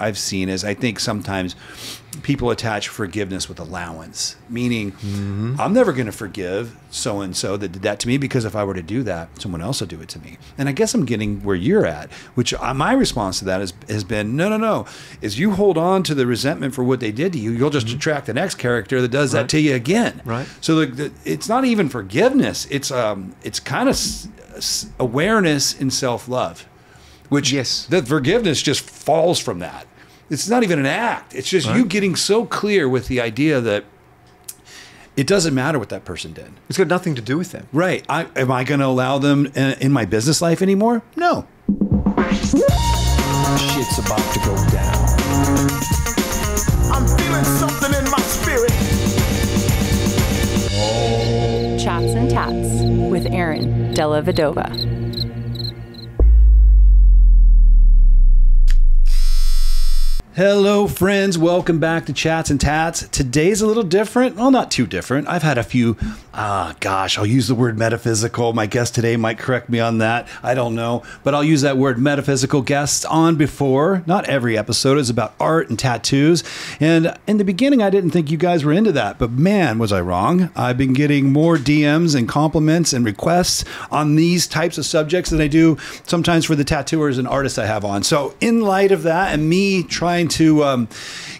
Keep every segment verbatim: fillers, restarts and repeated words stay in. I've seen is I think sometimes people attach forgiveness with allowance, meaning mm-hmm. I'm never going to forgive so-and-so that did that to me, because if I were to do that, someone else will do it to me. And I guess I'm getting where you're at, which my response to that is, has been, no, no, no. Is you hold on to the resentment for what they did to you, you'll just mm-hmm. attract the next character that does right. that to you again. Right. So the, the, it's not even forgiveness. It's, um, it's kind of s s awareness and self-love, which yes. the forgiveness just falls from that. It's not even an act. It's just right. you getting so clear with the idea that it doesn't matter what that person did. It's got nothing to do with them. Right. I, am I going to allow them in, in my business life anymore? No. Shit's about to go down. I'm feeling something in my spirit. Chats and Tats with Aaron Della Vedova. Hello friends, welcome back to Chats and Tats. Today's a little different. Well, not too different. I've had a few, ah, gosh, I'll use the word metaphysical. My guest today might correct me on that. I don't know, but I'll use that word metaphysical guests on before. Not every episode is about art and tattoos. And in the beginning, I didn't think you guys were into that, but man, was I wrong. I've been getting more D Ms and compliments and requests on these types of subjects than I do sometimes for the tattooers and artists I have on. So in light of that and me trying to um,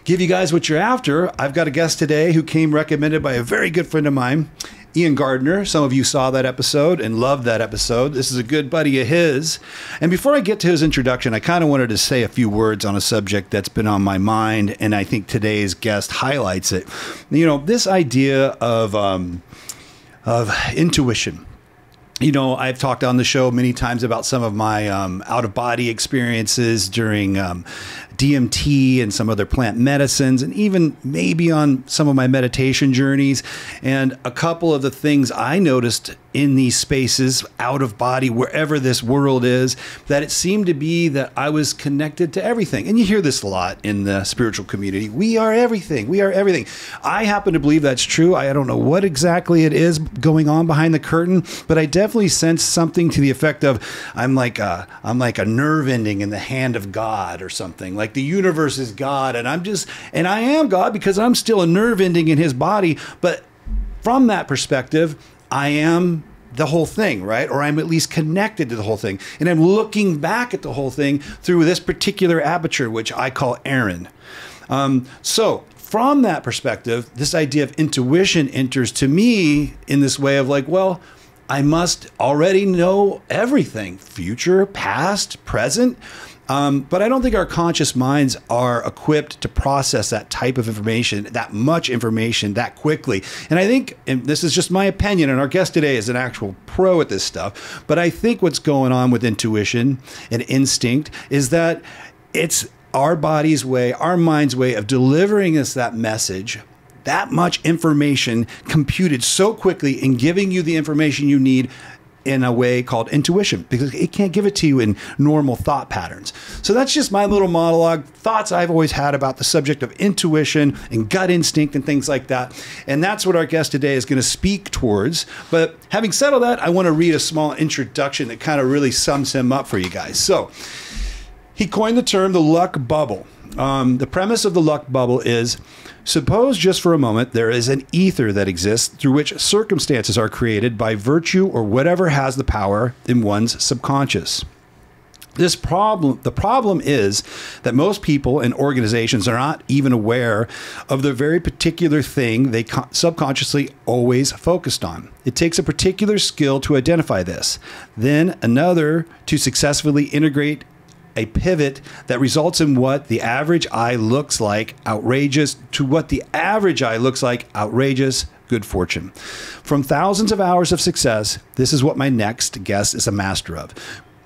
give you guys what you're after, I've got a guest today who came recommended by a very good friend of mine, Ian Gardner. Some of you saw that episode and loved that episode. This is a good buddy of his. And before I get to his introduction, I kind of wanted to say a few words on a subject that's been on my mind, and I think today's guest highlights it. You know, this idea of, um, of intuition. You know, I've talked on the show many times about some of my um, out-of-body experiences during um, D M T and some other plant medicines, and even maybe on some of my meditation journeys. And a couple of the things I noticed in these spaces, out of body, wherever this world is, that it seemed to be that I was connected to everything. And you hear this a lot in the spiritual community. We are everything. We are everything. I happen to believe that's true. I don't know what exactly it is going on behind the curtain, but I definitely sense something to the effect of, I'm like a, I'm like a nerve ending in the hand of God or something. Like the universe is God, and I'm just, and I am God because I'm still a nerve ending in his body. But from that perspective, I am the whole thing, right? Or I'm at least connected to the whole thing. And I'm looking back at the whole thing through this particular aperture, which I call Aaron. Um, so from that perspective, this idea of intuition enters to me in this way of like, well, I must already know everything, future, past, present. Um, but I don't think our conscious minds are equipped to process that type of information, that much information that quickly. And I think, and this is just my opinion, and our guest today is an actual pro at this stuff, but I think what's going on with intuition and instinct is that it's our body's way, our mind's way of delivering us that message, that much information computed so quickly and giving you the information you need in a way called intuition, because it can't give it to you in normal thought patterns. So that's just my little monologue, thoughts I've always had about the subject of intuition and gut instinct and things like that. And that's what our guest today is going to speak towards. But having said all that, I want to read a small introduction that kind of really sums him up for you guys. So he coined the term the luck bubble. Um, the premise of the luck bubble is, suppose just for a moment there is an ether that exists through which circumstances are created by virtue or whatever has the power in one's subconscious. This problem, the problem is that most people and organizations are not even aware of the very particular thing they subconsciously always focused on. It takes a particular skill to identify this, then another to successfully integrate a pivot that results in what the average eye looks like outrageous to what the average eye looks like outrageous good fortune. From thousands of hours of success, this is what my next guest is a master of.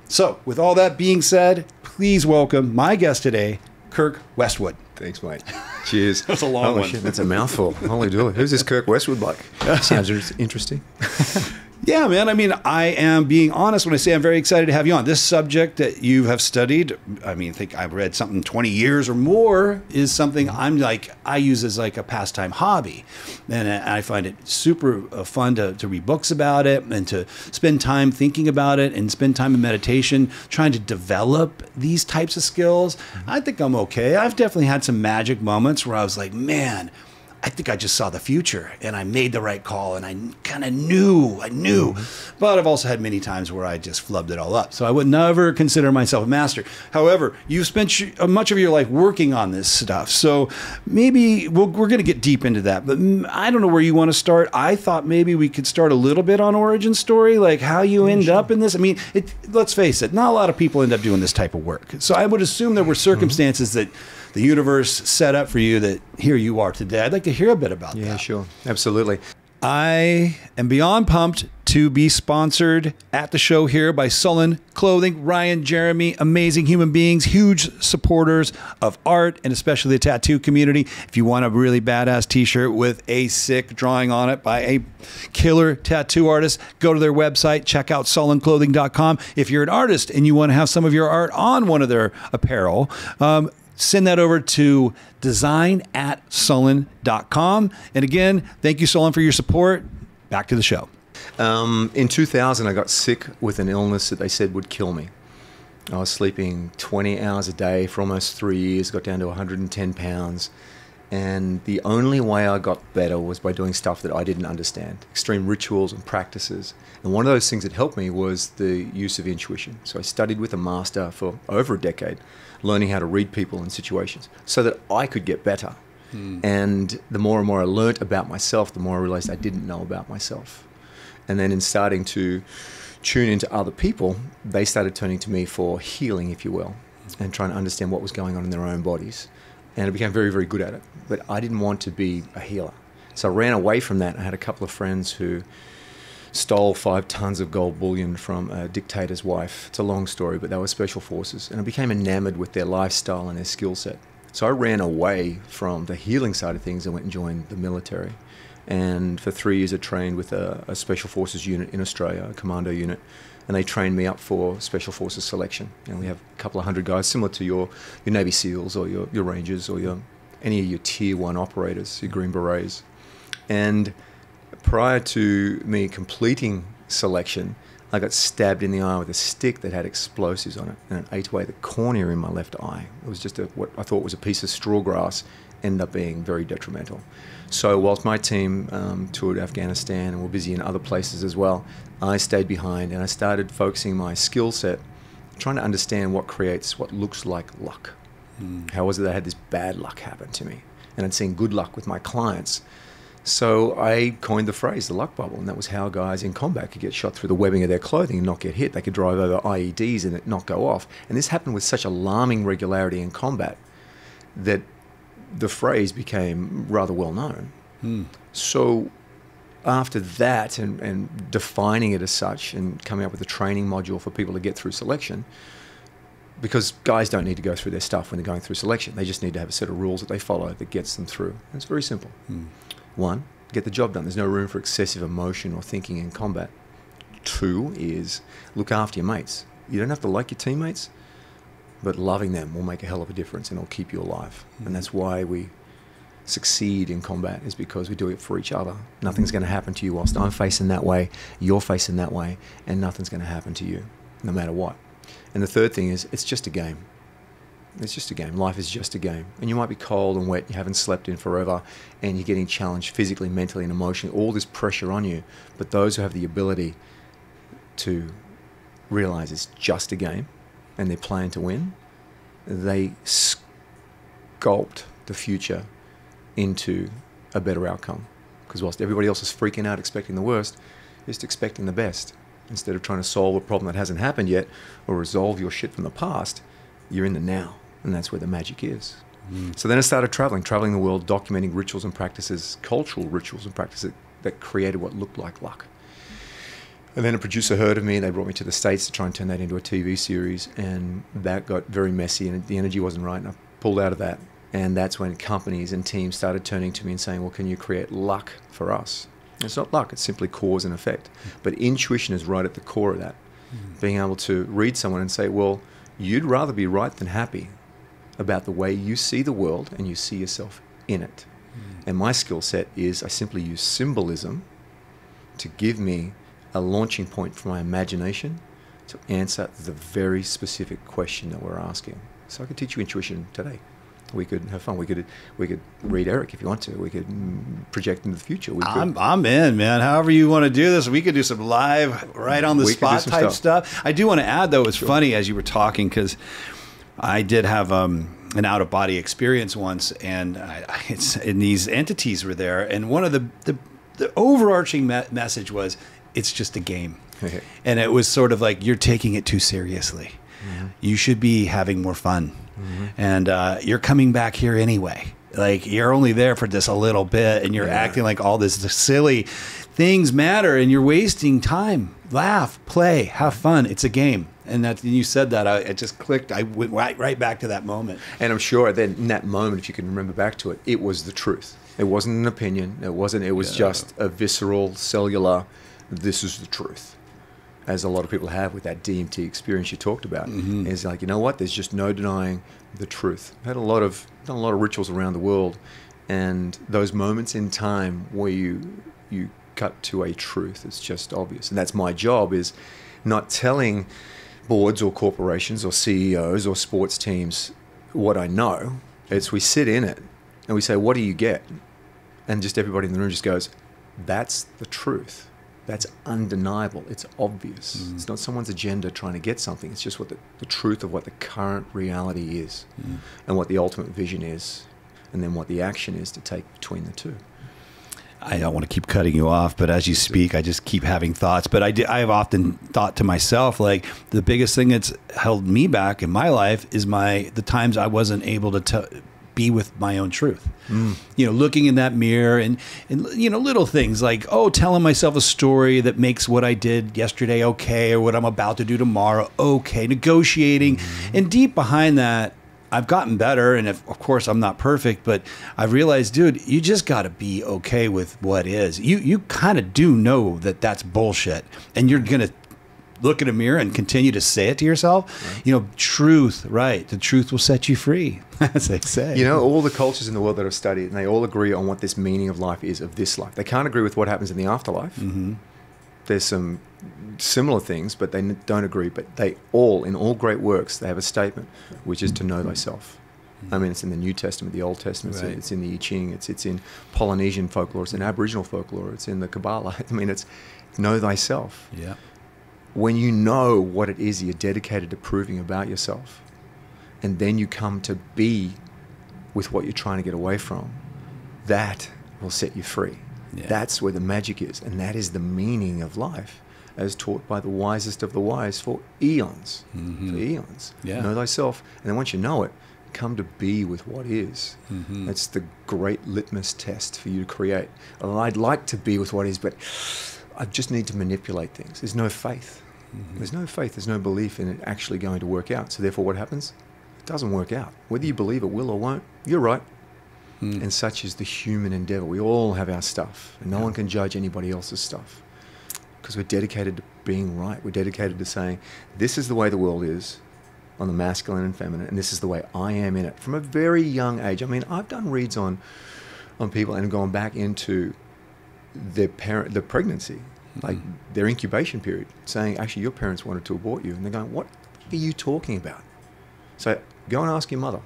So with all that being said, please welcome my guest today, Kirk Westwood. Thanks, mate. Cheers. That's a long oh, one. Shit, that's a mouthful. Holy dooly. Who's this Kirk Westwood like? Sounds interesting. Yeah, man. I mean, I am being honest when I say I'm very excited to have you on. This subject that you have studied, I mean, I think I've read something twenty years or more, is something I'm like, I use as like a pastime hobby. And I find it super fun to, to read books about it and to spend time thinking about it and spend time in meditation, trying to develop these types of skills. I think I'm okay. I've definitely had some magic moments where I was like, man, I think I just saw the future and I made the right call and I kind of knew, I knew. Mm-hmm. But I've also had many times where I just flubbed it all up. So I would never consider myself a master. However, you've spent much of your life working on this stuff. So maybe we'll, we're going to get deep into that. But I don't know where you want to start. I thought maybe we could start a little bit on origin story, like how you end up in this. I mean, it, let's face it, not a lot of people end up doing this type of work. So I would assume there were circumstances that the universe set up for you that here you are today. I'd like to hear a bit about yeah, that. Yeah, sure. Absolutely. I am beyond pumped to be sponsored at the show here by Sullen Clothing. Ryan, Jeremy, amazing human beings, huge supporters of art and especially the tattoo community. If you want a really badass t-shirt with a sick drawing on it by a killer tattoo artist, go to their website, check out sullen clothing dot com. If you're an artist and you want to have some of your art on one of their apparel, um, send that over to design at sullen dot com. And again, thank you, Sullen, for your support. Back to the show. Um, in two thousand, I got sick with an illness that they said would kill me. I was sleeping twenty hours a day for almost three years, got down to one hundred ten pounds. And the only way I got better was by doing stuff that I didn't understand, extreme rituals and practices. And one of those things that helped me was the use of intuition. So I studied with a master for over a decade, learning how to read people and situations so that I could get better. Mm. And the more and more I learned about myself, the more I realized I didn't know about myself. And then in starting to tune into other people, they started turning to me for healing, if you will, and trying to understand what was going on in their own bodies. And I became very, very good at it. But I didn't want to be a healer. So I ran away from that. I had a couple of friends who stole five tons of gold bullion from a dictator's wife. It's a long story, but they were special forces. And I became enamored with their lifestyle and their skill set. So I ran away from the healing side of things and went and joined the military. And for three years, I trained with a, a special forces unit in Australia, a commando unit. And they trained me up for special forces selection. And we have a couple of hundred guys, similar to your, your Navy SEALs or your, your Rangers or your any of your tier one operators, your Green Berets. And prior to me completing selection, I got stabbed in the eye with a stick that had explosives on it, and it ate away the cornea in my left eye. It was just a, what I thought was a piece of straw grass, ended up being very detrimental. So whilst my team um, toured Afghanistan and were busy in other places as well, I stayed behind and I started focusing my skill set, trying to understand what creates what looks like luck. Mm. How was it that I had this bad luck happen to me? And I'd seen good luck with my clients. So I coined the phrase, the luck bubble, and that was how guys in combat could get shot through the webbing of their clothing and not get hit. They could drive over I E Ds and it not go off. And this happened with such alarming regularity in combat that the phrase became rather well known. Hmm. So after that and, and defining it as such and coming up with a training module for people to get through selection, because guys don't need to go through their stuff when they're going through selection. They just need to have a set of rules that they follow that gets them through. And it's very simple. Hmm. One, get the job done. There's no room for excessive emotion or thinking in combat. Two is look after your mates. You don't have to like your teammates, but loving them will make a hell of a difference and it'll keep you alive. Mm-hmm. And that's why we succeed in combat, is because we do it for each other. Nothing's going to happen to you whilst I'm facing that way, you're facing that way, and nothing's going to happen to you, no matter what. And the third thing is, it's just a game. It's just a game. Life is just a game. And you might be cold and wet, you haven't slept in forever, and you're getting challenged physically, mentally, and emotionally, all this pressure on you. But those who have the ability to realize it's just a game, and they're playing to win, they sculpt the future into a better outcome. Because whilst everybody else is freaking out expecting the worst, just expecting the best. Instead of trying to solve a problem that hasn't happened yet or resolve your shit from the past, you're in the now, and that's where the magic is. Mm. So then I started traveling, traveling the world, documenting rituals and practices, cultural rituals and practices that created what looked like luck. And then a producer heard of me and they brought me to the States to try and turn that into a T V series, and that got very messy and the energy wasn't right, and I pulled out of that. And that's when companies and teams started turning to me and saying, well, can you create luck for us? It's not luck, it's simply cause and effect. But intuition is right at the core of that. Mm. Being able to read someone and say, well, you'd rather be right than happy about the way you see the world and you see yourself in it. Mm. And my skill set is I simply use symbolism to give me a launching point for my imagination to answer the very specific question that we're asking. So I could teach you intuition today. We could have fun. We could we could read Eric if you want to. We could project into the future. We could. I'm, I'm in, man. However you want to do this. We could do some live, right on the we spot type stuff. stuff. I do want to add, though, it's sure. funny as you were talking, because I did have um, an out-of-body experience once, and, I, it's, and these entities were there. And one of the, the, the overarching me message was, it's just a game. Okay. And it was sort of like, you're taking it too seriously. Mm-hmm. You should be having more fun. Mm-hmm. And uh, you're coming back here anyway. Like, you're only there for just a little bit, and you're yeah. acting like all this silly things matter, and you're wasting time. Laugh, play, have fun. It's a game. And that you said that, I it just clicked. I went right, right back to that moment. And I'm sure then in that moment, if you can remember back to it, it was the truth. It wasn't an opinion. It wasn't. It was yeah. just a visceral, cellular, this is the truth. As a lot of people have with that D M T experience you talked about, mm-hmm. is like, you know what? There's just no denying the truth. I've had a lot of done a lot of rituals around the world, and those moments in time where you you cut to a truth, it's just obvious. And that's my job, is not telling boards or corporations or C E Os or sports teams what I know. It's we sit in it and we say, what do you get? And just everybody in the room just goes, that's the truth. That's undeniable. It's obvious. Mm. It's not someone's agenda trying to get something. It's just what the, the truth of what the current reality is, mm. and what the ultimate vision is, and then what the action is to take between the two. I don't want to keep cutting you off, but as you speak, I just keep having thoughts. But I, do, I have often thought to myself, like, the biggest thing that's held me back in my life is my the times I wasn't able to tell... be with my own truth. Mm. You know, looking in that mirror and, and, you know, little things like, oh, telling myself a story that makes what I did yesterday okay, or what I'm about to do tomorrow okay, negotiating. Mm-hmm. And deep behind that, I've gotten better. And if, of course, I'm not perfect, but I realized, dude, you just got to be okay with what is. You, you kind of do know that that's bullshit, and you're going to look in a mirror and continue to say it to yourself. Right. You know, truth, right? The truth will set you free, as they say. You know, all the cultures in the world that I've studied, and they all agree on what this meaning of life is, of this life. They can't agree with what happens in the afterlife. Mm-hmm. There's some similar things, but they don't agree. But they all, in all great works, they have a statement, which is to know thyself. I mean, it's in the New Testament, the Old Testament, right. It's in the I Ching, it's, it's in Polynesian folklore, it's in Aboriginal folklore, it's in the Kabbalah. I mean, it's know thyself. Yeah. When you know what it is you're dedicated to proving about yourself, and then you come to be with what you're trying to get away from, that will set you free. Yeah. That's where the magic is, and that is the meaning of life as taught by the wisest of the wise for eons, mm-hmm. for eons. Yeah. Know thyself, and then once you know it, come to be with what is. Mm-hmm. That's the great litmus test for you to create. Well, I'd like to be with what is, but I just need to manipulate things. There's no faith. Mm-hmm. There's no faith, there's no belief in it actually going to work out. So therefore what happens? It doesn't work out. Whether you believe it will or won't, you're right. Mm. And such is the human endeavor. We all have our stuff, and no yeah. one can judge anybody else's stuff, because we're dedicated to being right. We're dedicated to saying, this is the way the world is on the masculine and feminine, and this is the way I am in it from a very young age. I mean, I've done reads on, on people and gone back into their parent, their pregnancy. Like their incubation period, saying, actually, your parents wanted to abort you. And they're going, what are you talking about? So go and ask your mother.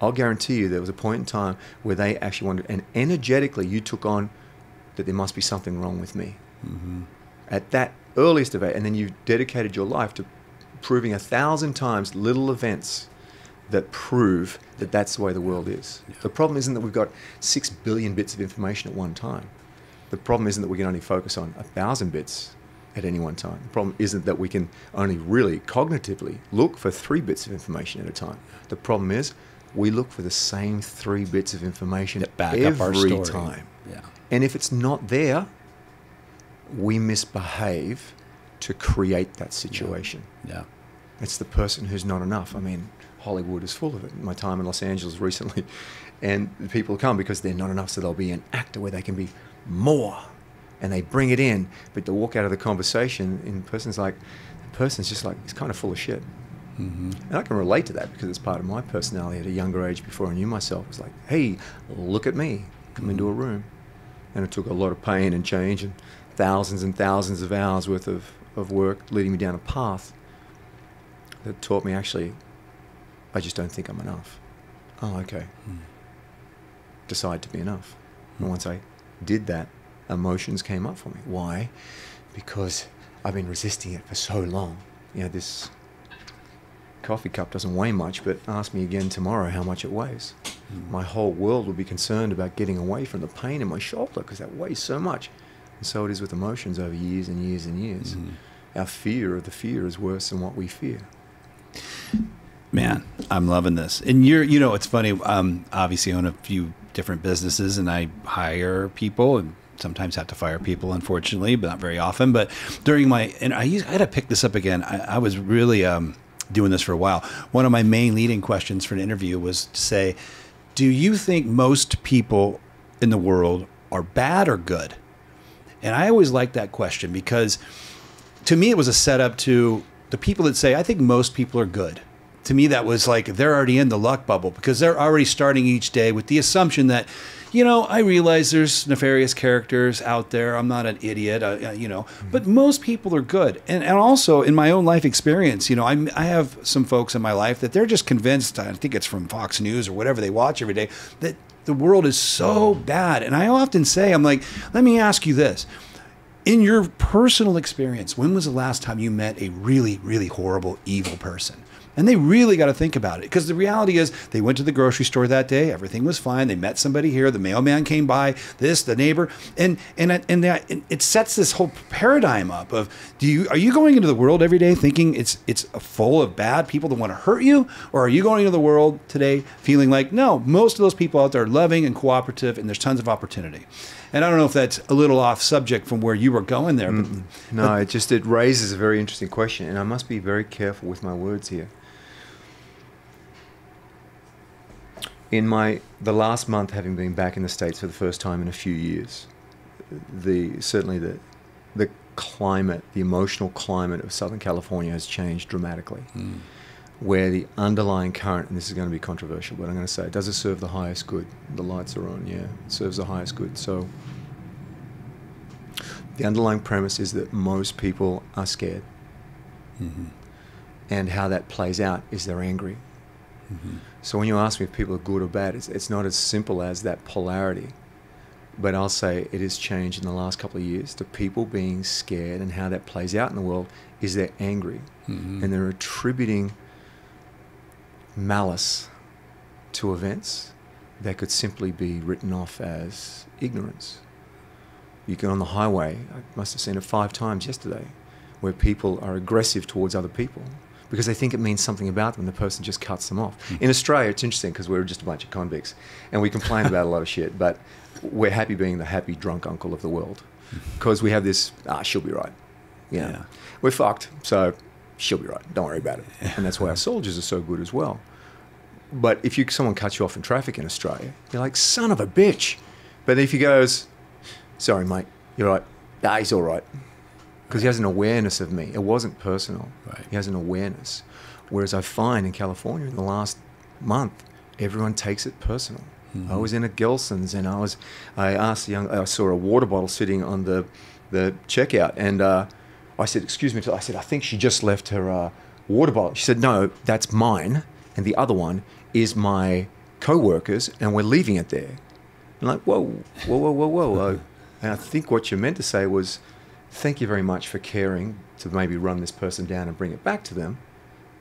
I'll guarantee you there was a point in time where they actually wanted, and energetically you took on that there must be something wrong with me. Mm-hmm. At that earliest of age, and then you dedicated your life to proving a thousand times little events that prove that that's the way the world is. Yeah. The problem isn't that we've got six billion bits of information at one time. The problem isn't that we can only focus on a thousand bits at any one time. The problem isn't that we can only really cognitively look for three bits of information at a time. The problem is we look for the same three bits of information back every up our story. time. Yeah. And if it's not there, we misbehave to create that situation. Yeah. yeah. It's the person who's not enough. I mean, Hollywood is full of it. My time in Los Angeles recently, and people come because they're not enough, so they'll be an actor where they can be more and they bring it in, but to walk out of the conversation in person's like, the person's just like, it's kind of full of shit. Mm-hmm. And I can relate to that because it's part of my personality at a younger age before I knew myself. It was like, hey, look at me, come mm-hmm. into a room. And it took a lot of pain and change and thousands and thousands of hours worth of, of work leading me down a path that taught me actually, I just don't think I'm enough. Oh, okay. Mm. Decide to be enough. Mm. And once I did that, emotions came up for me. Why? Because I've been resisting it for so long. You know, this coffee cup doesn't weigh much, but ask me again tomorrow how much it weighs. Mm. My whole world will be concerned about getting away from the pain in my shoulder because that weighs so much. And so it is with emotions over years and years and years. Mm. Our fear of the fear is worse than what we fear. Man, I'm loving this. And you're, you know, it's funny. Um, obviously, I own a few different businesses, and I hire people, and sometimes have to fire people, unfortunately, but not very often. But during my, and I, used, I had to pick this up again. I, I was really um, doing this for a while. One of my main leading questions for an interview was to say, "Do you think most people in the world are bad or good?" And I always liked that question because, to me, it was a setup to the people that say, "I think most people are good." To me, that was like, they're already in the luck bubble because they're already starting each day with the assumption that, you know, I realize there's nefarious characters out there. I'm not an idiot, uh, you know, mm-hmm. but most people are good. And, and also in my own life experience, you know, I'm, I have some folks in my life that they're just convinced, I think it's from Fox News or whatever they watch every day, that the world is so bad. And I often say, I'm like, let me ask you this. In your personal experience, when was the last time you met a really, really horrible, evil person? And they really got to think about it because the reality is they went to the grocery store that day. Everything was fine. They met somebody here. The mailman came by, this, the neighbor. And and and that, it sets this whole paradigm up of, do you are you going into the world every day thinking it's it's full of bad people that want to hurt you? Or are you going into the world today feeling like, no, most of those people out there are loving and cooperative and there's tons of opportunity? And I don't know if that's a little off subject from where you were going there. But, mm, no, but, it just it raises a very interesting question. And I must be very careful with my words here. In my, the last month, having been back in the States for the first time in a few years, the, certainly the, the climate, the emotional climate of Southern California has changed dramatically. Mm. Where the underlying current, and this is going to be controversial, but I'm going to say it doesn't serve the highest good. The lights are on, yeah, it serves the highest good. So the underlying premise is that most people are scared. Mm-hmm. And how that plays out is they're angry. Mm-hmm. So when you ask me if people are good or bad, it's, it's not as simple as that polarity. But I'll say it has changed in the last couple of years to people being scared, and how that plays out in the world is they're angry. Mm-hmm. And they're attributing malice to events that could simply be written off as ignorance. You go on the highway, I must have seen it five times yesterday, where people are aggressive towards other people, because they think it means something about them, the person just cuts them off. Mm. In Australia, it's interesting because we're just a bunch of convicts and we complain about a lot of shit, but we're happy being the happy drunk uncle of the world because we have this, ah, she'll be right. You know, yeah. We're fucked, so she'll be right. Don't worry about it. And that's why our soldiers are so good as well. But if you, someone cuts you off in traffic in Australia, you're like, son of a bitch. But if he goes, sorry, mate, you're right. Nah, he's all right. Because he has an awareness of me. It wasn't personal. Right. He has an awareness. Whereas I find in California in the last month, everyone takes it personal. Mm-hmm. I was in a Gelson's and I was, I asked the young, I saw a water bottle sitting on the, the checkout, and uh, I said, "Excuse me," I said, "I think she just left her uh, water bottle." She said, "No, that's mine, and the other one is my co-worker's, and we're leaving it there." I'm like, "Whoa, whoa, whoa, whoa, whoa, whoa!" And I think what you meant to say was, thank you very much for caring to maybe run this person down and bring it back to them.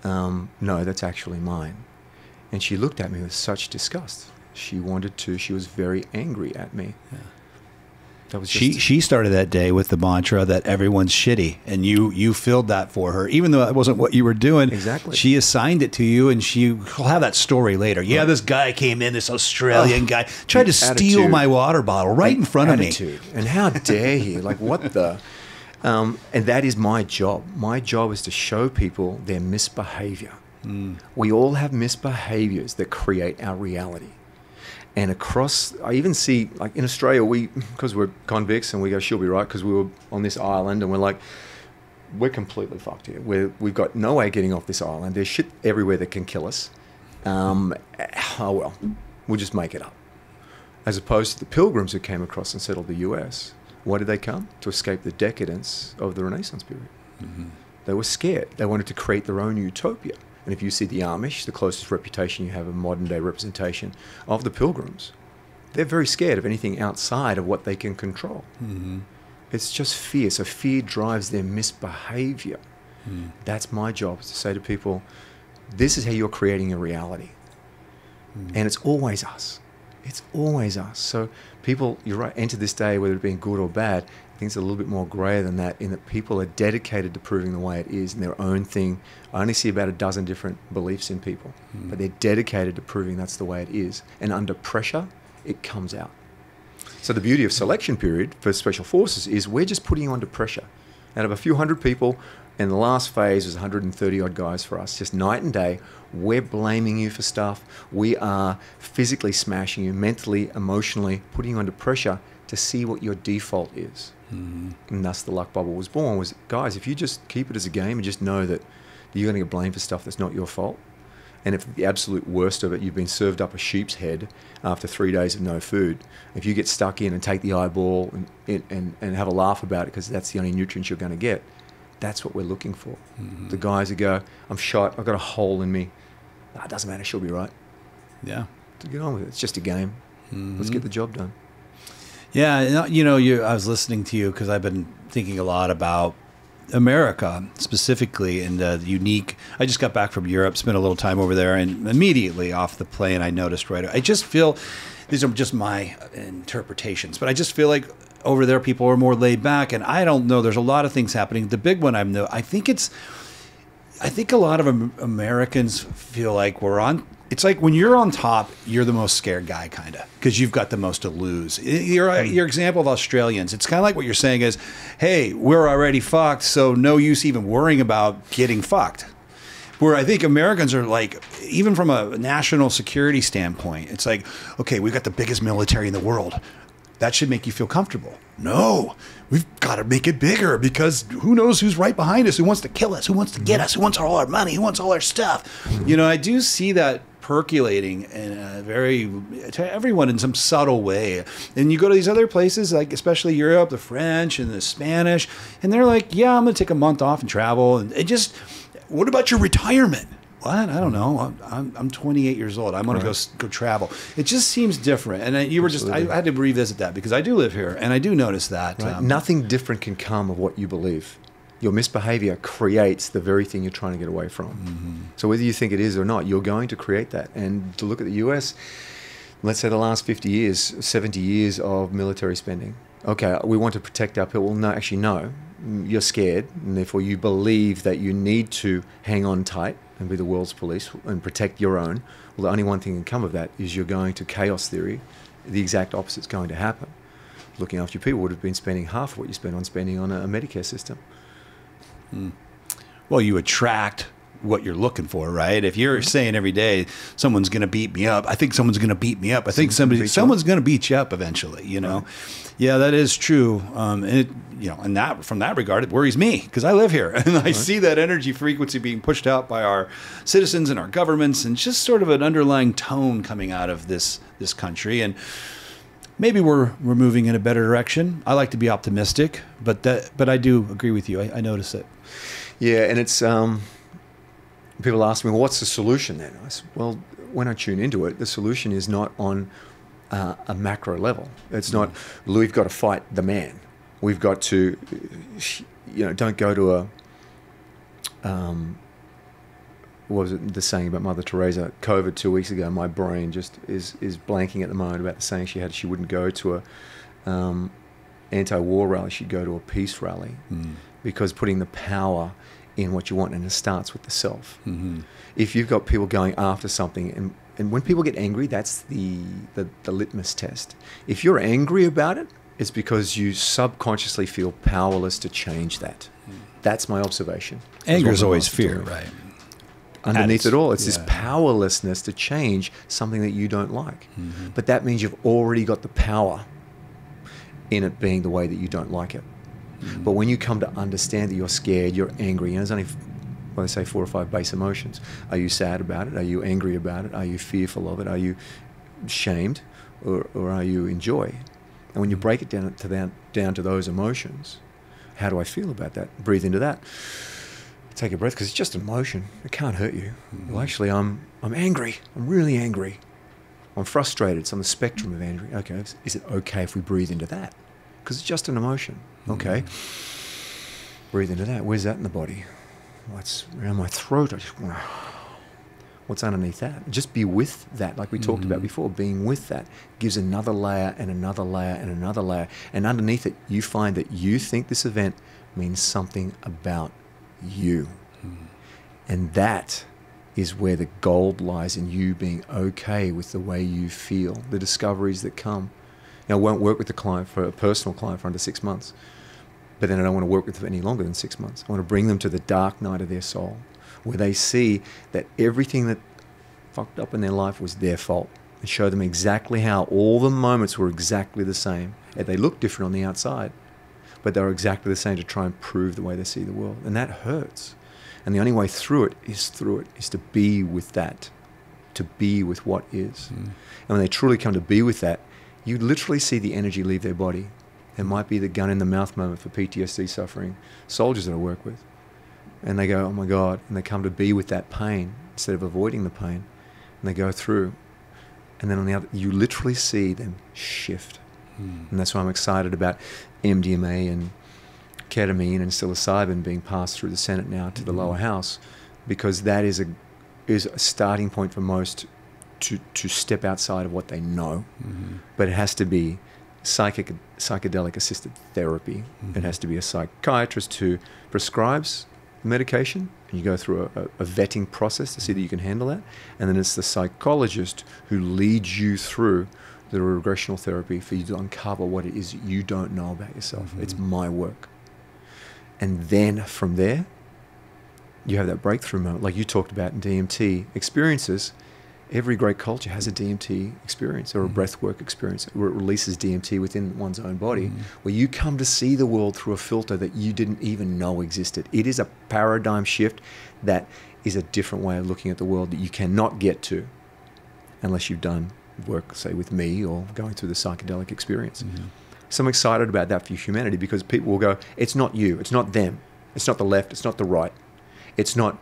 Um, no, that's actually mine. And she looked at me with such disgust. She wanted to, she was very angry at me. Yeah. That was just she, she started that day with the mantra that everyone's shitty, and you, you filled that for her, even though that wasn't what you were doing. Exactly. She assigned it to you, and she will have that story later. Yeah, right. This guy came in, this Australian oh, guy, tried to attitude, steal my water bottle right in front attitude. of me. And how dare he? Like, what the... Um, and that is my job. My job is to show people their misbehavior. Mm. We all have misbehaviors that create our reality. And across, I even see, like in Australia, we, because we're convicts and we go, she'll be right, because we were on this island and we're like, we're completely fucked here. We're, we've got no way of getting off this island. There's shit everywhere that can kill us. Um, oh, well, we'll just make it up. As opposed to the pilgrims who came across and settled the U S. Why did they come? To escape the decadence of the Renaissance period. Mm-hmm. They were scared. They wanted to create their own utopia. And if you see the Amish, the closest reputation you have a modern-day representation of the pilgrims, they're very scared of anything outside of what they can control. Mm-hmm. It's just fear. So fear drives their misbehavior. Mm. That's my job, is to say to people, this is how you're creating a reality. Mm. And it's always us. It's always us. So people, you're right, enter this day, whether it being good or bad, things are a little bit more grayer than that, in that people are dedicated to proving the way it is and their own thing. I only see about a dozen different beliefs in people, mm. but they're dedicated to proving that's the way it is. And under pressure, it comes out. So the beauty of selection period for special forces is we're just putting you under pressure. Out of a few hundred people, and the last phase was one hundred thirty odd guys for us, just night and day. We're blaming you for stuff. We are physically smashing you, mentally, emotionally, putting you under pressure to see what your default is. Mm-hmm. And thus the luck bubble was born, was, guys, if you just keep it as a game and just know that you're going to get blamed for stuff that's not your fault. And if the absolute worst of it, you've been served up a sheep's head after three days of no food. If you get stuck in and take the eyeball and, and, and have a laugh about it because that's the only nutrients you're going to get, that's what we're looking for. Mm-hmm. The guys who go, I'm shot, I've got a hole in me. Nah, it doesn't matter, she'll be right. Yeah. To get on with it. It's just a game. Mm-hmm. Let's get the job done. Yeah, you know, you, I was listening to you because I've been thinking a lot about America specifically, and the unique, I just got back from Europe, spent a little time over there, and immediately off the plane I noticed, right, I just feel, these are just my interpretations, but I just feel like over there people are more laid back, and I don't know, there's a lot of things happening. The big one I'm, I think it's, I think a lot of Americans feel like we're on, it's like when you're on top, you're the most scared guy, kind of, because you've got the most to lose. Your, your example of Australians, it's kind of like what you're saying is, hey, we're already fucked, so no use even worrying about getting fucked. Where I think Americans are like, even from a national security standpoint, it's like, okay, we've got the biggest military in the world. That should make you feel comfortable. No, we've got to make it bigger because who knows who's right behind us, who wants to kill us, who wants to get us, who wants all our money, who wants all our stuff. You know, I do see that percolating in a very, to everyone in some subtle way. And you go to these other places, like especially Europe, the French and the Spanish, and they're like, yeah, I'm going to take a month off and travel. And it just, what about your retirement? What? I don't know. I'm, I'm, I'm twenty-eight years old. I'm going right. to go go travel. It just seems different. And I, you Absolutely. were just, I, I had to revisit that because I do live here and I do notice that. Right. Um, Nothing different can come of what you believe. Your misbehavior creates the very thing you're trying to get away from. Mm-hmm. So whether you think it is or not, you're going to create that. And to look at the U S, let's say the last fifty years, seventy years of military spending. Okay, we want to protect our people. Well, no, actually, no. You're scared, and therefore you believe that you need to hang on tight and be the world's police and protect your own. Well, the only one thing that can come of that is you're going to chaos theory. The exact opposite is going to happen. Looking after your people would have been spending half of what you spend on spending on a, a Medicare system. Hmm. Well, you attract what you're looking for, right? If you're saying every day, someone's going to beat me up. I think someone's going to beat me up. I think somebody, someone's going to beat you up eventually, you know? Right. Yeah, that is true. Um, and it, you know, and that, from that regard, it worries me because I live here and I right. see that energy frequency being pushed out by our citizens and our governments, and just sort of an underlying tone coming out of this, this country. And maybe we're, we're moving in a better direction. I like to be optimistic, but that, but I do agree with you. I, I notice it. Yeah. And it's, um, people ask me, well, what's the solution then? I said, well, when I tune into it, the solution is not on uh, a macro level. It's not, we've got to fight the man. We've got to, you know, don't go to a, um, what was it, the saying about Mother Teresa, COVID two weeks ago, my brain just is, is blanking at the moment about the saying she had, she wouldn't go to a um, anti-war rally, she'd go to a peace rally mm. because putting the power in what you want, and it starts with the self. Mm-hmm. If you've got people going after something, and, and when people get angry, that's the, the, the litmus test. If you're angry about it, it's because you subconsciously feel powerless to change that. Mm. That's my observation. Anger is always fear, right? underneath it all. It's yeah. this powerlessness to change something that you don't like. Mm-hmm. But that means you've already got the power in it being the way that you don't like it. Mm-hmm. But when you come to understand that you're scared, you're angry, and there's only, well, let's say, four or five base emotions. Are you sad about it? Are you angry about it? Are you fearful of it? Are you shamed? Or, or are you in joy? And when you break it down to, that, down to those emotions, how do I feel about that? Breathe into that. Take a breath, because it's just emotion. It can't hurt you. Mm-hmm. Well, actually, I'm, I'm angry. I'm really angry. I'm frustrated. It's on the spectrum of angry. Okay, is it okay if we breathe into that? Because it's just an emotion. Okay. Mm-hmm. Breathe into that. Where's that in the body? Well, it's around my throat. I just want to... What's underneath that? Just be with that, like we mm-hmm. talked about before. Being with that gives another layer and another layer and another layer. And underneath it, you find that you think this event means something about you. Mm-hmm. And that is where the gold lies, in you being okay with the way you feel, the discoveries that come. Now, I won't work with a client, for a personal client, for under six months. But then I don't want to work with them any longer than six months. I want to bring them to the dark night of their soul, where they see that everything that fucked up in their life was their fault, and show them exactly how all the moments were exactly the same. And they look different on the outside, but they were exactly the same, to try and prove the way they see the world. And that hurts. And the only way through it is through it, is to be with that, to be with what is. Mm. And when they truly come to be with that, you literally see the energy leave their body. There might be the gun in the mouth moment for P T S D suffering soldiers that I work with. And they go, oh my God, and they come to be with that pain instead of avoiding the pain. And they go through. And then on the other, you literally see them shift. Mm. And that's why I'm excited about M D M A and ketamine and psilocybin being passed through the Senate now to mm. the lower house, because that is a, is a starting point for most to, to step outside of what they know. Mm-hmm. But it has to be psychic, psychedelic-assisted therapy. Mm-hmm. It has to be a psychiatrist who prescribes medication, and you go through a, a vetting process to see that you can handle that, and then it's the psychologist who leads you through the regressional therapy for you to uncover what it is you don't know about yourself. Mm-hmm. It's my work. And then from there, you have that breakthrough moment, like you talked about in D M T experiences. Every great culture has a D M T experience or a mm-hmm. breathwork experience where it releases D M T within one's own body, mm-hmm. where you come to see the world through a filter that you didn't even know existed. It is a paradigm shift that is a different way of looking at the world that you cannot get to unless you've done work, say, with me or going through the psychedelic experience. Mm-hmm. So I'm excited about that for humanity, because people will go, it's not you, it's not them, it's not the left, it's not the right, it's not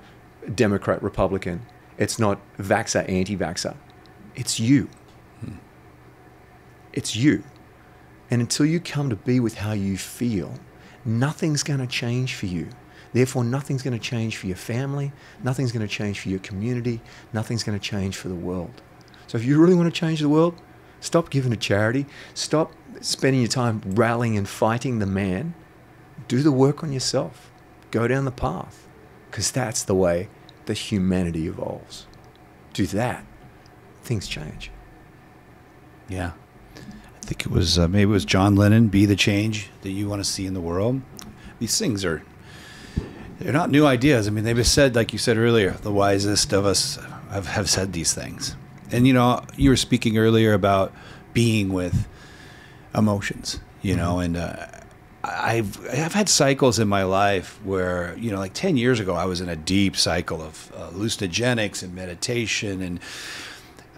Democrat, Republican. It's not vaxxer, anti-vaxxer. It's you. Hmm. It's you. And until you come to be with how you feel, nothing's going to change for you. Therefore, nothing's going to change for your family. Nothing's going to change for your community. Nothing's going to change for the world. So if you really want to change the world, stop giving to charity. Stop spending your time rallying and fighting the man. Do the work on yourself. Go down the path, because that's the way the humanity evolves. Do that, things change. Yeah. I think it was, uh, maybe it was John Lennon, be the change that you want to see in the world. These things are, they're not new ideas. I mean, they've been said, like you said earlier, the wisest of us have, have said these things. And, you know, you were speaking earlier about being with emotions, you mm-hmm. know, and uh, I've, I've had cycles in my life where, you know, like ten years ago, I was in a deep cycle of uh, hallucinogenics and meditation and,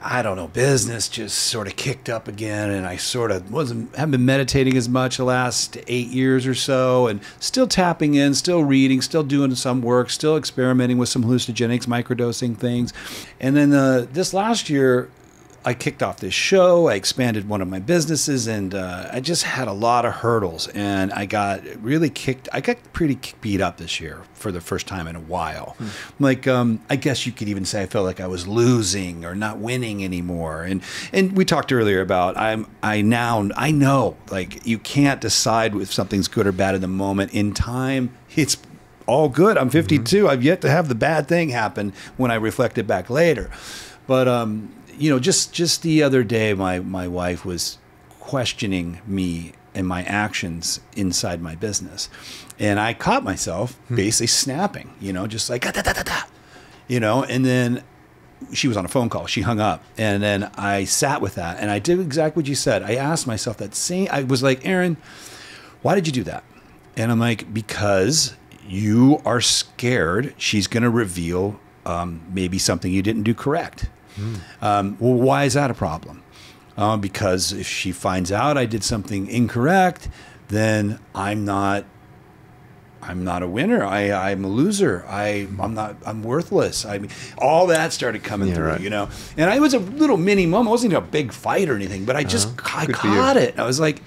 I don't know, business just sort of kicked up again. And I sort of wasn't, haven't been meditating as much the last eight years or so, and still tapping in, still reading, still doing some work, still experimenting with some hallucinogenics, microdosing things. And then uh, this last year, I kicked off this show, I expanded one of my businesses, and uh, I just had a lot of hurdles, and I got really kicked, I got pretty beat up this year for the first time in a while. Mm. Like, um, I guess you could even say I felt like I was losing or not winning anymore. And and we talked earlier about, I'm, I now, I know, like, you can't decide if something's good or bad in the moment. In time, it's all good. I'm fifty-two. Mm-hmm. I've yet to have the bad thing happen when I reflect it back later. But, um, you know, just, just the other day, my, my wife was questioning me and my actions inside my business. And I caught myself hmm. basically snapping, you know, just like, ah, da, da, da, da. you know, and then she was on a phone call. She hung up. And then I sat with that and I did exactly what you said. I asked myself that same, I was like, Aaron, why did you do that? And I'm like, because you are scared she's going to reveal um, maybe something you didn't do correct. Mm. Um, well, why is that a problem? Uh, because if she finds out I did something incorrect, then I'm not, I'm not a winner. I, I'm a loser. I, I'm not, I'm worthless. I mean, all that started coming yeah, through, right. you know? And I was a little mini mom. I wasn't a big fight or anything, but I just, uh-huh. I Good caught it. I was like,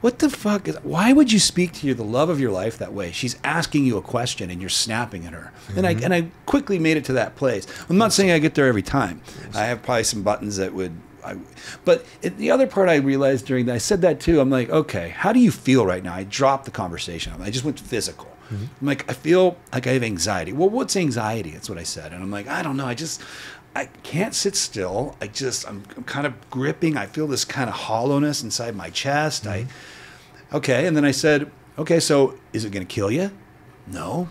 what the fuck is, why would you speak to your, the love of your life that way? She's asking you a question and you're snapping at her. Mm-hmm. And I, and I quickly made it to that place. I'm not That's saying I get there every time. I have probably some buttons that would, I, but it, the other part I realized during that, I said that too. I'm like, okay, how do you feel right now? I dropped the conversation. I just went physical. Mm-hmm. I'm like, I feel like I have anxiety. Well, what's anxiety? That's what I said. And I'm like, I don't know. I just, I can't sit still. I just, I'm, I'm kind of gripping. I feel this kind of hollowness inside my chest. Mm-hmm. I, okay. And then I said, okay, so is it going to kill you? No.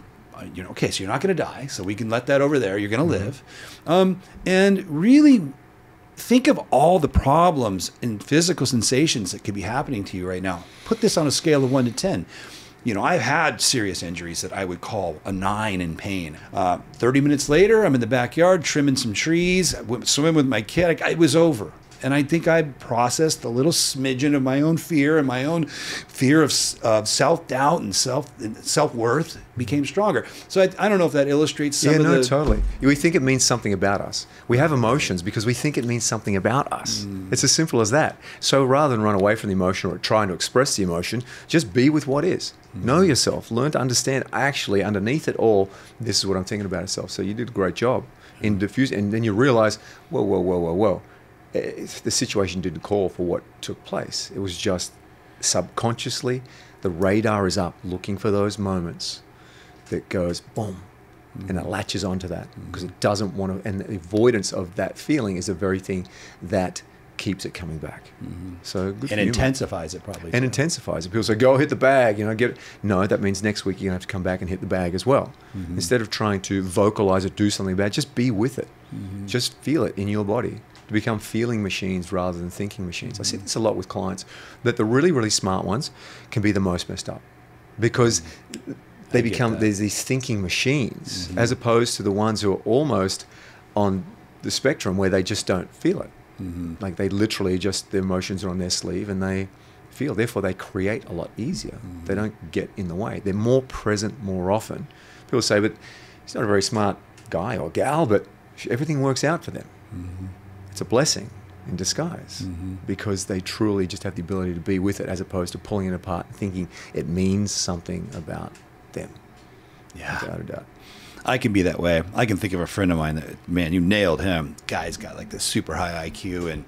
You know, okay, so you're not going to die. So we can let that over there. You're going to mm-hmm. live. Um, and really, think of all the problems and physical sensations that could be happening to you right now. Put this on a scale of one to ten. You know, I've had serious injuries that I would call a nine in pain. Uh, thirty minutes later, I'm in the backyard trimming some trees. I went swimming with my kid. It was over. And I think I processed a little smidgen of my own fear, and my own fear of, of self-doubt and self, self-worth became stronger. So I, I don't know if that illustrates some yeah, of no, the... Yeah, no, totally. We think it means something about us. We have emotions because we think it means something about us. Mm. It's as simple as that. So rather than run away from the emotion or trying to express the emotion, just be with what is. Mm. Know yourself. Learn to understand, actually, underneath it all, this is what I'm thinking about itself. So you did a great job in diffusing, and then you realize, whoa, whoa, whoa, whoa, whoa. The situation didn't call for what took place. It was just subconsciously, the radar is up looking for those moments that goes boom, mm-hmm. and it latches onto that because mm-hmm. it doesn't want to, and the avoidance of that feeling is the very thing that keeps it coming back. Mm-hmm. So good and intensifies it probably. And too. intensifies it. People say, go hit the bag, you know, get it. No, that means next week you're gonna have to come back and hit the bag as well. Mm-hmm. Instead of trying to vocalize or do something about it, just be with it. Mm-hmm. Just feel it in your body. Become feeling machines rather than thinking machines. I see this a lot with clients, that the really, really smart ones can be the most messed up because they become, there's these thinking machines mm-hmm. as opposed to the ones who are almost on the spectrum where they just don't feel it. Mm-hmm. Like they literally just, their emotions are on their sleeve and they feel, therefore they create a lot easier. Mm-hmm. They don't get in the way. They're more present more often. People say, but he's not a very smart guy or gal, but everything works out for them. Mm-hmm. It's a blessing in disguise mm-hmm. because they truly just have the ability to be with it as opposed to pulling it apart and thinking it means something about them. Yeah. Without a doubt. I can be that way. I can think of a friend of mine that, man, you nailed him. Guy's got like this super high I Q, and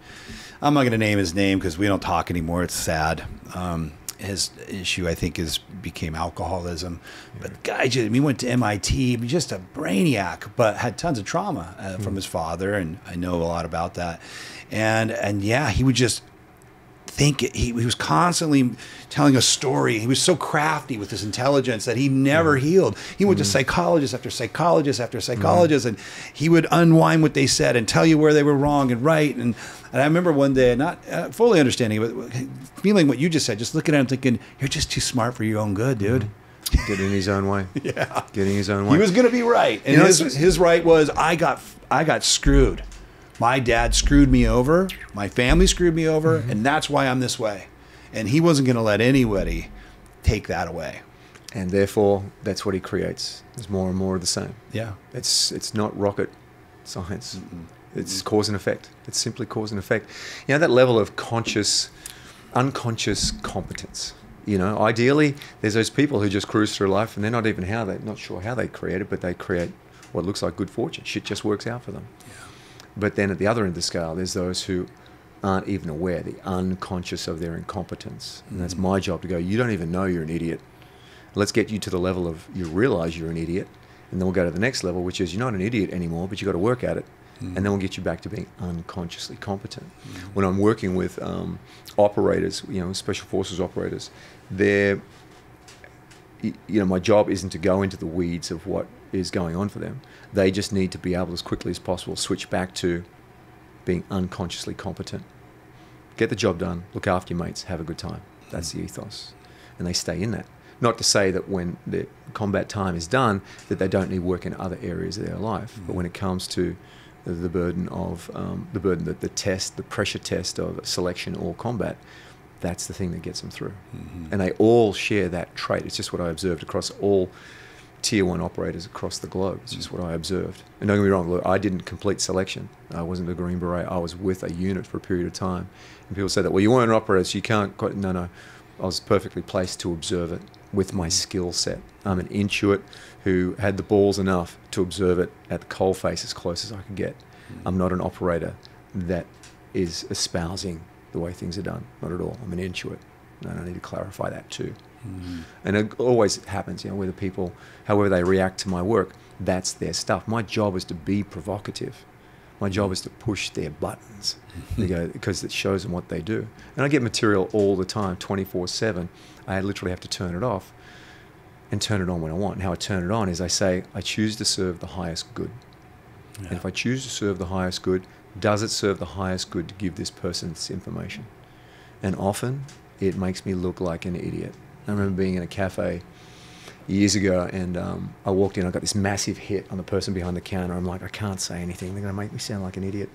I'm not going to name his name because we don't talk anymore. It's sad. Um, his issue, I think, is became alcoholism. But the guy, just, he went to M I T, just a brainiac, but had tons of trauma uh, from mm. his father, and I know a lot about that. And and yeah, he would just think, it, he, he was constantly telling a story. He was so crafty with his intelligence that he never mm. healed. He went mm. to psychologist after psychologist after psychologist, mm. and he would unwind what they said and tell you where they were wrong and right. And And I remember one day, not uh, fully understanding, but feeling what you just said, just looking at him thinking, you're just too smart for your own good, dude. Mm-hmm. Getting his own way. Yeah. Getting his own way. He was going to be right. And you know, his, his right was, I got, I got screwed. My dad screwed me over. My family screwed me over. Mm-hmm. And that's why I'm this way. And he wasn't going to let anybody take that away. And therefore, that's what he creates. It's more and more of the same. Yeah. It's, it's not rocket science. Mm-mm. It's cause and effect. It's simply cause and effect. You know, that level of conscious, unconscious competence. You know, ideally, there's those people who just cruise through life and they're not even how they, not sure how they create it, but they create what looks like good fortune. Shit just works out for them. Yeah. But then at the other end of the scale, there's those who aren't even aware, the unconscious of their incompetence. And mm-hmm. that's my job to go, you don't even know you're an idiot. Let's get you to the level of you realize you're an idiot. And then we'll go to the next level, which is you're not an idiot anymore, but you've got to work at it. And then we'll get you back to being unconsciously competent. Mm-hmm. When I'm working with um, operators, you know, special forces operators, they're, you know, my job isn't to go into the weeds of what is going on for them. They just need to be able, as quickly as possible, switch back to being unconsciously competent. Get the job done, look after your mates, have a good time. That's the ethos. And they stay in that. Not to say that when the combat time is done, that they don't need work in other areas of their life. Mm. But when it comes to the burden of, um, the burden that the test, the pressure test of selection or combat, that's the thing that gets them through. Mm-hmm. And they all share that trait. It's just what I observed across all tier one operators across the globe. It's just what I observed. And don't get me wrong, look, I didn't complete selection. I wasn't a Green Beret. I was with a unit for a period of time. And people say that, well, you weren't an operator, so you can't quite, no, no. I was perfectly placed to observe it with my skill set. I'm an intuit who had the balls enough to observe it at the coalface as close as I could get. Mm-hmm. I'm not an operator that is espousing the way things are done, not at all. I'm an intuit, and I need to clarify that too. Mm-hmm. And it always happens, you know, whether people, however they react to my work, that's their stuff. My job is to be provocative. My job is to push their buttons, they go, because it shows them what they do. And I get material all the time, twenty-four seven. I literally have to turn it off and turn it on when I want. And how I turn it on is I say, I choose to serve the highest good. Yeah. And if I choose to serve the highest good, does it serve the highest good to give this person this information? And often it makes me look like an idiot. I remember being in a cafe years ago, and um, I walked in, I got this massive hit on the person behind the counter. I'm like, I can't say anything. They're going to make me sound like an idiot.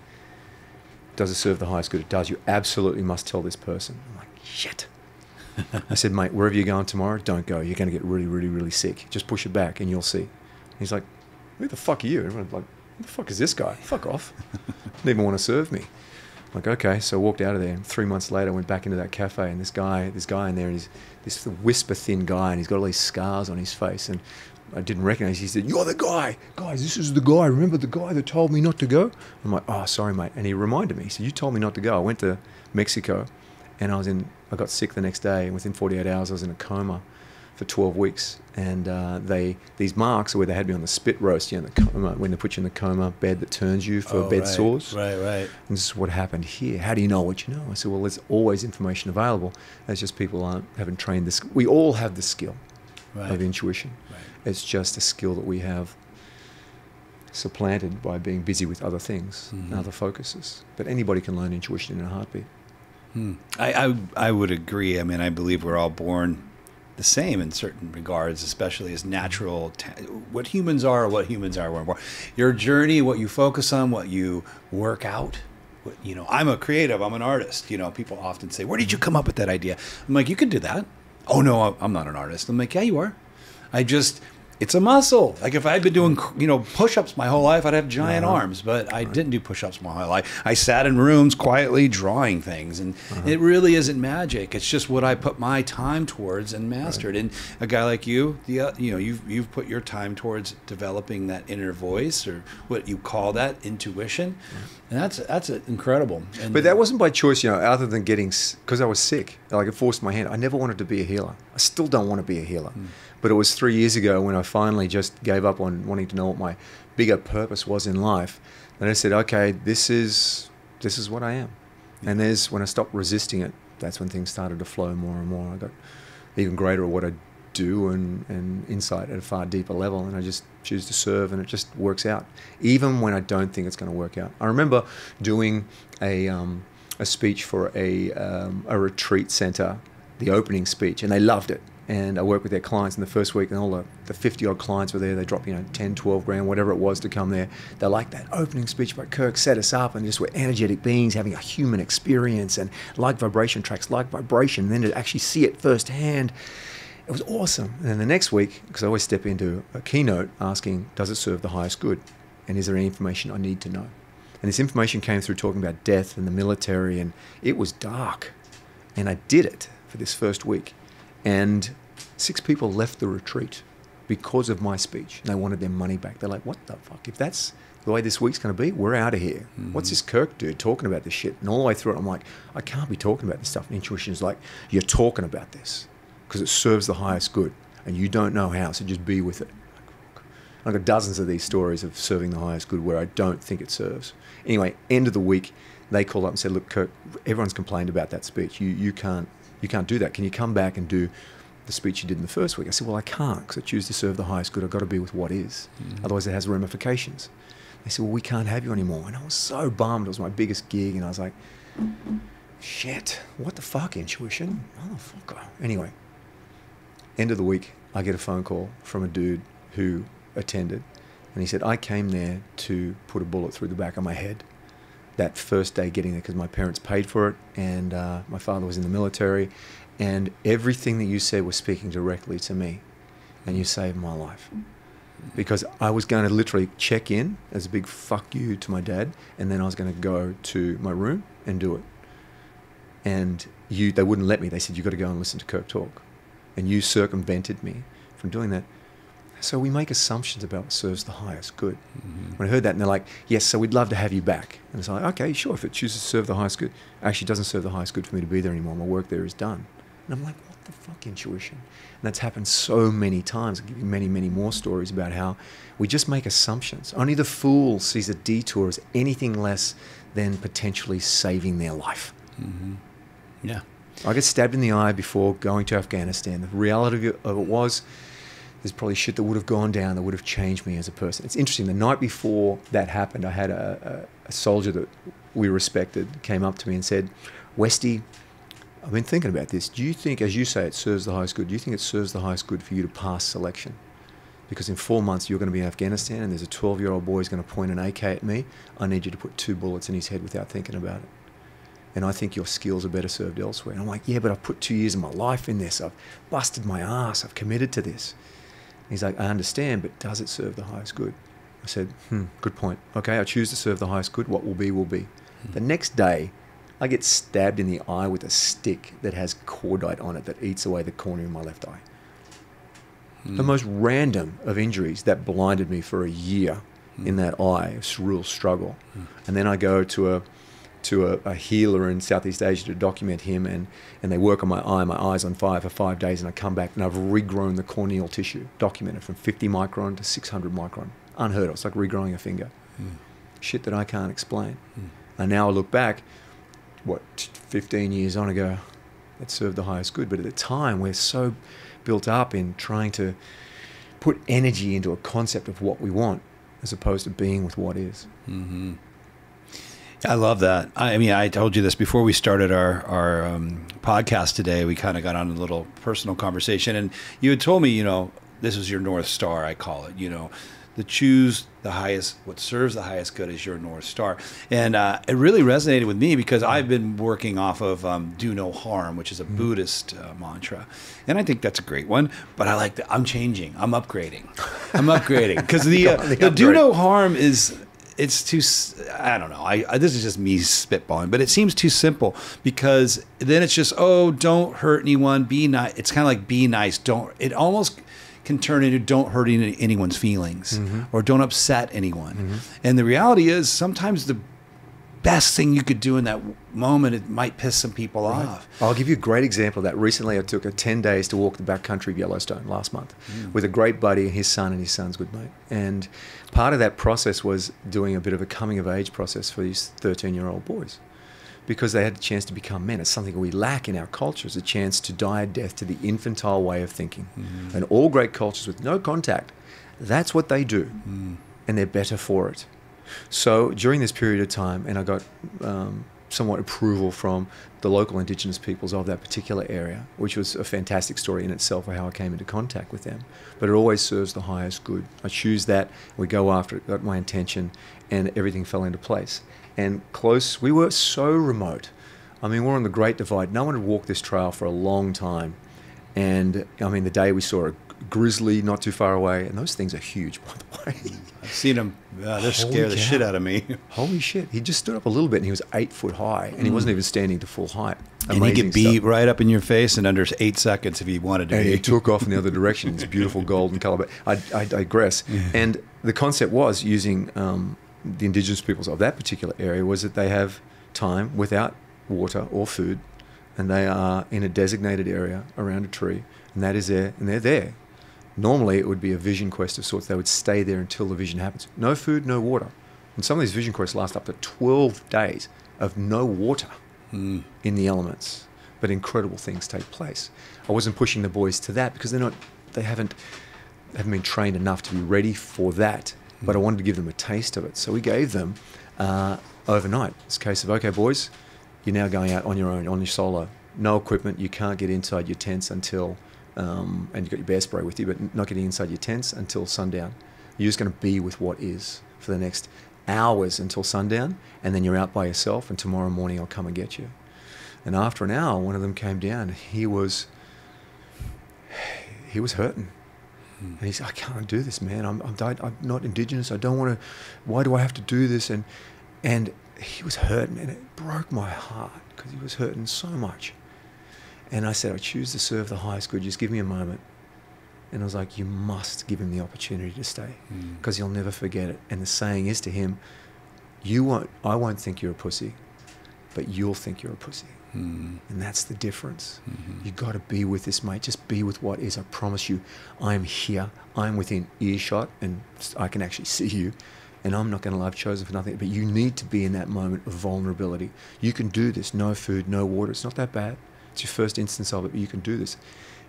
Does it serve the highest good? It does. You absolutely must tell this person. I'm like, shit. I said, mate, wherever you're going tomorrow, don't go. You're going to get really, really, really sick. Just push it back and you'll see. And he's like, who the fuck are you? Everyone's like, who the fuck is this guy? Fuck off. Didn't even want to serve me. I'm like, okay. So I walked out of there, and three months later I went back into that cafe, and this guy, this guy in there, and he's this whisper thin guy, and he's got all these scars on his face, and I didn't recognize. He said, you're the guy. Guys, this is the guy. Remember the guy that told me not to go? I'm like, oh, sorry, mate. And he reminded me. He said, you told me not to go. I went to Mexico, and I was in, I got sick the next day, and within forty-eight hours I was in a coma for twelve weeks, and uh, they these marks are where they had me on the spit roast, you know, the coma, when they put you in the coma bed that turns you for oh, bed right, sores. Right, right. And this is what happened here. How do you know what you know? I said, well, there's always information available. That's just people aren't haven't trained this. We all have the skill right. of intuition. Right. It's just a skill that we have supplanted by being busy with other things mm-hmm. and other focuses. But anybody can learn intuition in a heartbeat. Hmm. I, I I would agree. I mean, I believe we're all born the same in certain regards, especially as natural, what humans are, what humans are, what your journey, what you focus on, what you work out, what, you know, I'm a creative, I'm an artist, you know, people often say, where did you come up with that idea? I'm like, you can do that. Oh no, I'm not an artist. I'm like, yeah, you are. I just, it's a muscle. Like if I'd been doing, you know, push-ups my whole life, I'd have giant uh-huh. arms, but I didn't do push-ups my whole life. I sat in rooms quietly drawing things, and uh-huh. it really isn't magic. It's just what I put my time towards and mastered. Right. And a guy like you, the you know, you've you've put your time towards developing that inner voice, or what you call that intuition, mm-hmm. and that's that's incredible. And but that wasn't by choice, you know, other than getting because I was sick. Like it forced my hand. I never wanted to be a healer. I still don't want to be a healer. Mm. But it was three years ago when I finally just gave up on wanting to know what my bigger purpose was in life. And I said, okay, this is, this is what I am. Yeah. And there's, when I stopped resisting it, that's when things started to flow more and more. I got even greater at what I do and, and insight at a far deeper level. And I just choose to serve, and it just works out. Even when I don't think it's going to work out. I remember doing a, um, a speech for a, um, a retreat center, the opening speech, and they loved it. And I worked with their clients in the first week, and all the, the fifty odd clients were there. They dropped, you know, ten, twelve grand, whatever it was to come there. They're like, that opening speech by Kirk set us up, and just we're energetic beings having a human experience, and like vibration tracks, like vibration. And then to actually see it firsthand, it was awesome. And then the next week, because I always step into a keynote asking, does it serve the highest good? And is there any information I need to know? And this information came through talking about death and the military, and it was dark. And I did it for this first week. And six people left the retreat because of my speech. And they wanted their money back. They're like, what the fuck? If that's the way this week's going to be, we're out of here. Mm-hmm. What's this Kirk dude talking about this shit? And all the way through it, I'm like, I can't be talking about this stuff. And intuition is like, you're talking about this because it serves the highest good. And you don't know how, so just be with it. I've got dozens of these stories of serving the highest good where I don't think it serves. Anyway, end of the week, they called up and said, look, Kirk, everyone's complained about that speech. You, you can't. You can't do that. Can you come back and do the speech you did in the first week. I said, well, I can't, because I choose to serve the highest good. I've got to be with what is. Mm-hmm. Otherwise it has ramifications. They said, well, we can't have you anymore. And I was so bummed. It was my biggest gig. And I was like, shit, what the fuck, intuition? Motherfucker. Anyway, end of the week, I get a phone call from a dude who attended. And he said, I came there to put a bullet through the back of my head that first day getting there, because my parents paid for it, and uh, my father was in the military, and everything that you said was speaking directly to me, and you saved my life. Because I was going to literally check in as a big fuck you to my dad, and then I was going to go to my room and do it. And you, they wouldn't let me. They said, you've got to go and listen to Kirk talk. And you circumvented me from doing that. So we make assumptions about what serves the highest good. Mm-hmm. When I heard that, and they're like, yes, so we'd love to have you back. And it's like, okay, sure, if it chooses to serve the highest good. Actually, it doesn't serve the highest good for me to be there anymore. My work there is done. And I'm like, what the fuck, intuition? And that's happened so many times. I'll give you many, many more stories about how we just make assumptions. Only the fool sees a detour as anything less than potentially saving their life. Mm-hmm. Yeah. I got stabbed in the eye before going to Afghanistan. The reality of it was, there's probably shit that would have gone down that would have changed me as a person. It's interesting, the night before that happened, I had a, a, a soldier that we respected came up to me and said, Westy, I've been thinking about this. Do you think, as you say, it serves the highest good? Do you think it serves the highest good for you to pass selection? Because in four months, you're going to be in Afghanistan, and there's a twelve-year-old boy who's going to point an A K at me. I need you to put two bullets in his head without thinking about it. And I think your skills are better served elsewhere. And I'm like, yeah, but I've put two years of my life in this. I've busted my ass. I've committed to this. He's like, I understand, but does it serve the highest good? I said, hmm, good point. Okay, I choose to serve the highest good. What will be, will be. Hmm. The next day, I get stabbed in the eye with a stick that has cordite on it that eats away the cornea of my left eye. Hmm. The most random of injuries that blinded me for a year hmm. in that eye. It's a real struggle. Hmm. And then I go to a to a, a healer in Southeast Asia to document him, and, and they work on my eye. My eye's on fire for five days, and I come back, and I've regrown the corneal tissue, documented from fifty micron to six hundred micron. Unheard of. It's like regrowing a finger. Mm. Shit that I can't explain. Mm. And now I look back, what, fifteen years on, I go, that served the highest good. But at the time, we're so built up in trying to put energy into a concept of what we want as opposed to being with what is. Mm-hmm. I love that. I mean, I told you this before we started our, our um, podcast today. We kind of got on a little personal conversation, and you had told me, you know, this is your North Star, I call it, you know, the choose the highest, what serves the highest good is your North Star. And uh, it really resonated with me because I've been working off of um, do no harm, which is a mm. Buddhist uh, mantra. And I think that's a great one, but I like that I'm changing, I'm upgrading, I'm upgrading. Because the, uh, the, the do no harm is... It's too, I don't know, I, I, this is just me spitballing, but it seems too simple because then it's just, oh, don't hurt anyone, be nice. It's kind of like be nice, don't, it almost can turn into don't hurt any, anyone's feelings mm-hmm. or don't upset anyone. Mm-hmm. And the reality is sometimes the best thing you could do in that moment, it might piss some people right. off. I'll give you a great example of that. Recently, I took a ten days to walk the backcountry of Yellowstone last month mm. with a great buddy and his son and his son's good mate. And part of that process was doing a bit of a coming of age process for these thirteen year old boys because they had a chance to become men. It's something we lack in our culture, is a chance to die a death to the infantile way of thinking. Mm. And all great cultures with no contact, that's what they do. Mm. And they're better for it. So during this period of time, and I got um, somewhat approval from the local indigenous peoples of that particular area, which was a fantastic story in itself of how I came into contact with them. But it always serves the highest good. I choose that, we go after it, got my intention, and everything fell into place. And close, we were so remote. I mean, we're on the Great Divide. No one had walked this trail for a long time. And I mean, the day we saw a grizzly not too far away, and those things are huge, by the way. I've seen them. Uh, they scare the shit out of me. Holy shit. He just stood up a little bit, and he was eight foot high, and mm. he wasn't even standing to full height. Amazing, and he could be stuff. Right up in your face in under eight seconds if he wanted to and be. And he took off in the other direction. It's beautiful golden color, but I, I digress. Yeah. And the concept was, using um, the indigenous peoples of that particular area, was that they have time without water or food, and they are in a designated area around a tree, and that is there, and they're there. Normally, it would be a vision quest of sorts. They would stay there until the vision happens. No food, no water. And some of these vision quests last up to twelve days of no water mm. in the elements. but incredible things take place. I wasn't pushing the boys to that because they're not, they haven't, haven't been trained enough to be ready for that. Mm. But I wanted to give them a taste of it. So we gave them uh, overnight. It's a case of, okay, boys, you're now going out on your own, on your solo. No equipment. You can't get inside your tents until, um, and you've got your bear spray with you, but not getting inside your tents until sundown. You're just going to be with what is for the next hours until sundown, and then you're out by yourself, and tomorrow morning I'll come and get you. And after an hour, one of them came down. He was, he was hurting. Mm. And he said, I can't do this, man. I'm, I'm, I'm not Indigenous. I don't want to, why do I have to do this? And, and he was hurting, and it broke my heart because he was hurting so much. And I said, I choose to serve the highest good. Just give me a moment. And I was like, you must give him the opportunity to stay because mm. he'll never forget it. And the saying is to him, you won't, I won't think you're a pussy, but you'll think you're a pussy. Mm. And that's the difference. Mm-hmm. You got to be with this, mate. Just be with what is. I promise you, I'm here. I'm within earshot and I can actually see you. And I'm not going to love chosen for nothing. But you need to be in that moment of vulnerability. You can do this. No food, no water. It's not that bad. It's your first instance of it, but you can do this.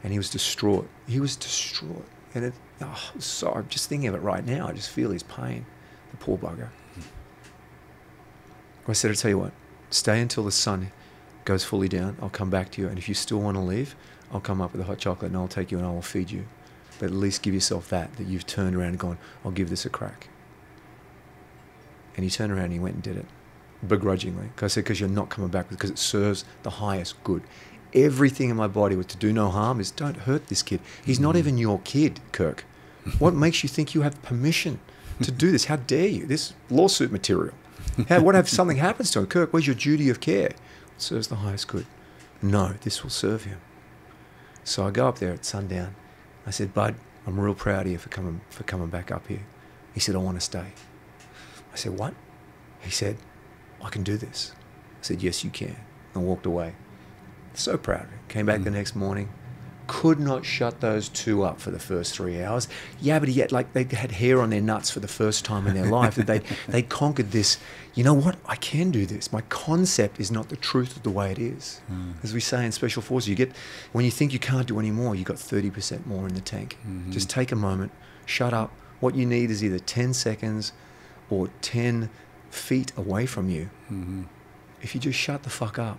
And he was distraught. He was distraught. And it, oh, so I'm just thinking of it right now. I just feel his pain. The poor bugger. Mm-hmm. I said, I'll tell you what, stay until the sun goes fully down. I'll come back to you. And if you still want to leave, I'll come up with a hot chocolate and I'll take you and I will feed you. But at least give yourself that, that you've turned around and gone, I'll give this a crack. And he turned around and he went and did it, begrudgingly. Because I said, because you're not coming back, because it serves the highest good. Everything in my body was to do no harm is don't hurt this kid. He's not even your kid, Kirk. What makes you think you have permission to do this? How dare you? This lawsuit material. How, what if something happens to him? Kirk, where's your duty of care? It serves the highest good. No, this will serve him. So I go up there at sundown. I said, bud, I'm real proud of you for coming, for coming back up here. He said, I want to stay. I said, what? He said, I can do this. I said, yes, you can. And walked away. So proud of him. Came back mm. the next morning. Could not shut those two up for the first three hours. Yeah, but yet, like, they had hair on their nuts for the first time in their life. That they they conquered this. You know what? I can do this. My concept is not the truth of the way it is. Mm. As we say in Special Forces, you get, when you think you can't do any more, you got thirty percent more in the tank. Mm-hmm. Just take a moment. Shut up. What you need is either ten seconds or ten feet away from you. Mm-hmm. If you just shut the fuck up